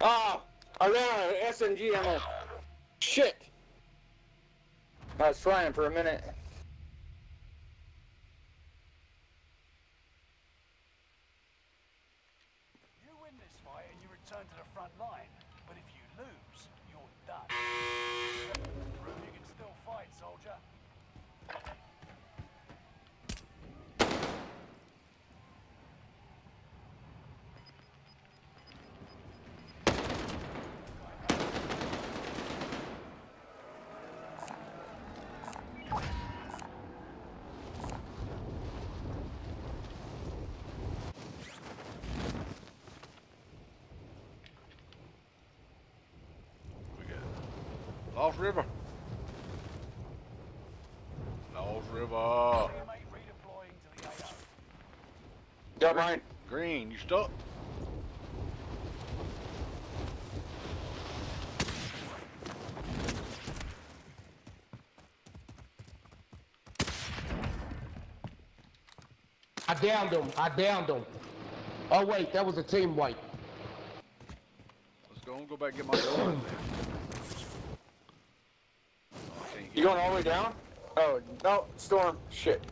Ah! I ran out of SMG ammo. Shit! I was flying for a minute. You win this fight and you return to the front line, but if you lose, you're done. Lost River. Lost River. Got mine. Green, you stuck? I downed him. I downed him. Oh wait, that was a team wipe. Let's go and go back and get my gun. You going all the way down? Oh, no, storm. Shit.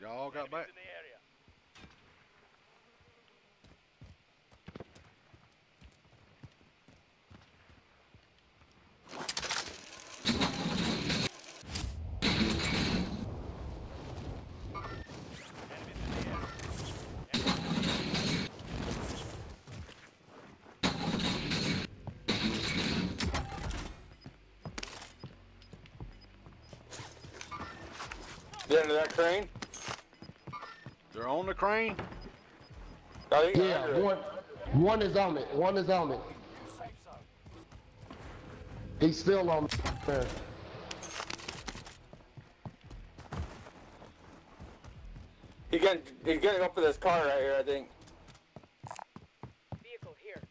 Y'all got back? Get into that crane. They're on the crane. Yeah, one is on it. One is on it. He's still on it. He's getting up to this car right here, I think. Vehicle here.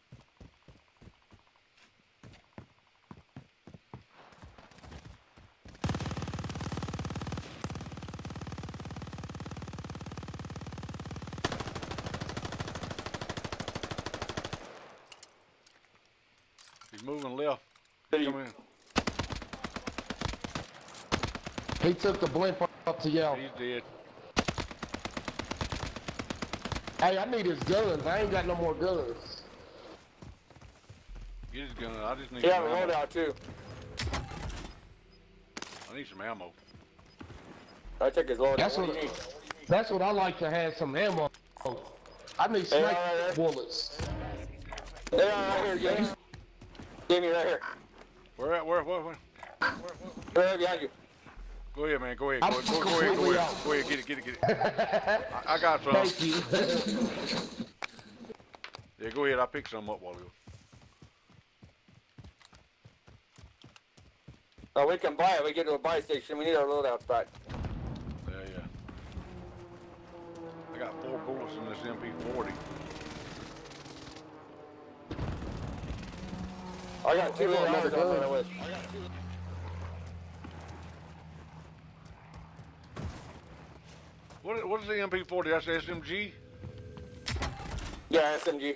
Moving left. Come in. He took the blimp up to y'all. He's dead. Hey, I need his guns. I ain't got no more guns. Get his gun. I just need some ammo. Yeah, rolled out too. I need some ammo. I took his load. That's what I like to have, some ammo. I need snake bullets. They are right here, guys. Jimmy, right here. Where? Right behind you. Go ahead, man. Go ahead. Go ahead. Go ahead. Get it. I got some. Thank you. Yeah, go ahead. I picked some up while ago. Oh, we can buy it. We get to a buy station. We need our loadout spot. Yeah. I got 4 bullets in this MP40. I got 2 little numbers on my list. What is the MP40? That's the SMG? Yeah, SMG.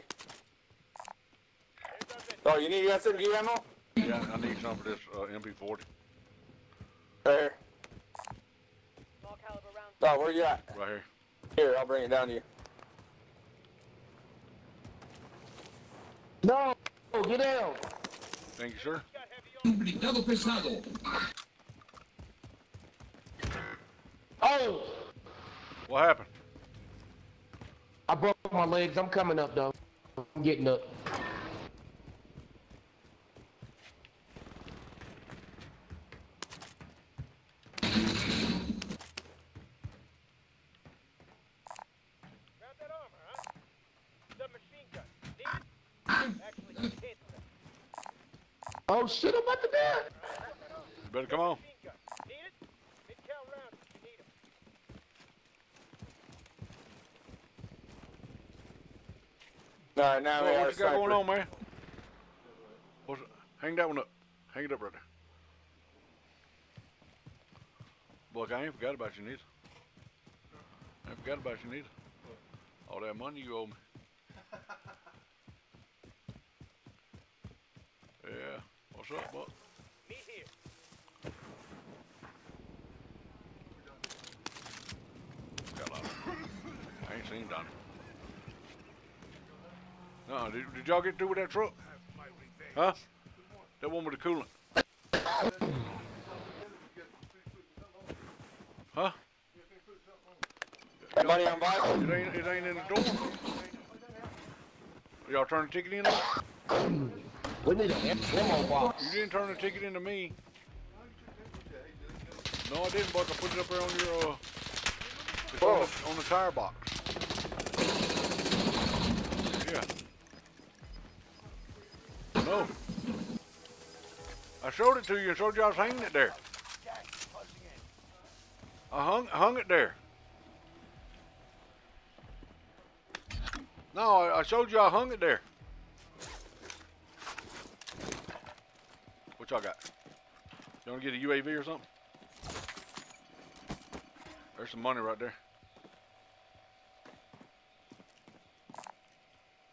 Oh, you need SMG ammo? Yeah, I need some for this MP40. Right here. Oh, where you at? Right here. Here, I'll bring it down to you. No! Get down! Thank you, sir. Oh! What happened? I broke my legs. I'm coming up, though. I'm getting up. Oh shit, I'm about to die! You better come on. Alright, now we got sniper. What you got going on, man? What's, hang that one up. Hang it up right there. Look, I ain't forgot about you neither. I ain't forgot about you neither. All that money you owe me. Yeah. What's up, bud? Me here. Got lost. I ain't seen Donnie. No, did y'all get through with that truck? Huh? That one with the coolant. Huh? Everybody on Bible? It ain't in the door. Y'all turn the ticket in on? We need an ammo box. You didn't turn the ticket into me. No, I didn't, Buck. I put it up there on your, it's on the tire box. Yeah. No. I showed it to you and showed you I was hanging it there. I hung it there. No, I showed you I hung it there. Y'all got? You want to get a UAV or something? There's some money right there.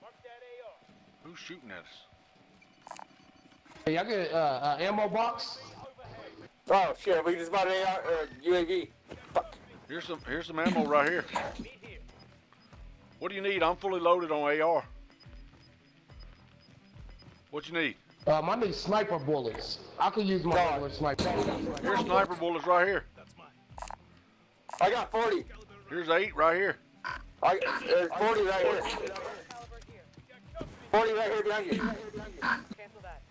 Mark that AR. Who's shooting at us? Hey, y'all get an ammo box? Oh shit, we just bought an AR UAV. Fuck. Here's some ammo right here. What do you need? I'm fully loaded on AR. What you need? I need sniper bullets. I could use my regular sniper bullets. Here's sniper bullets right here. That's mine. I got 40. Here's 8 right here. There's 40 right here. 40 right here behind you. Cancel that.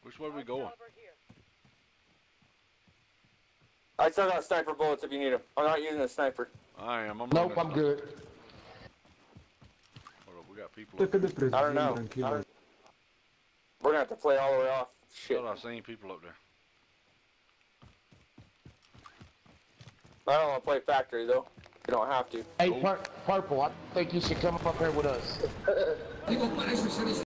Which way are we going? I still got sniper bullets if you need them. I'm not using a sniper. I am. Nope, I'm good. Hold up, we got people up. I don't know. We're gonna have to play all the way off. Shit. I thought I seen people up there. I don't want to play factory though. You don't have to. Hey, Purple, I think you should come up here with us.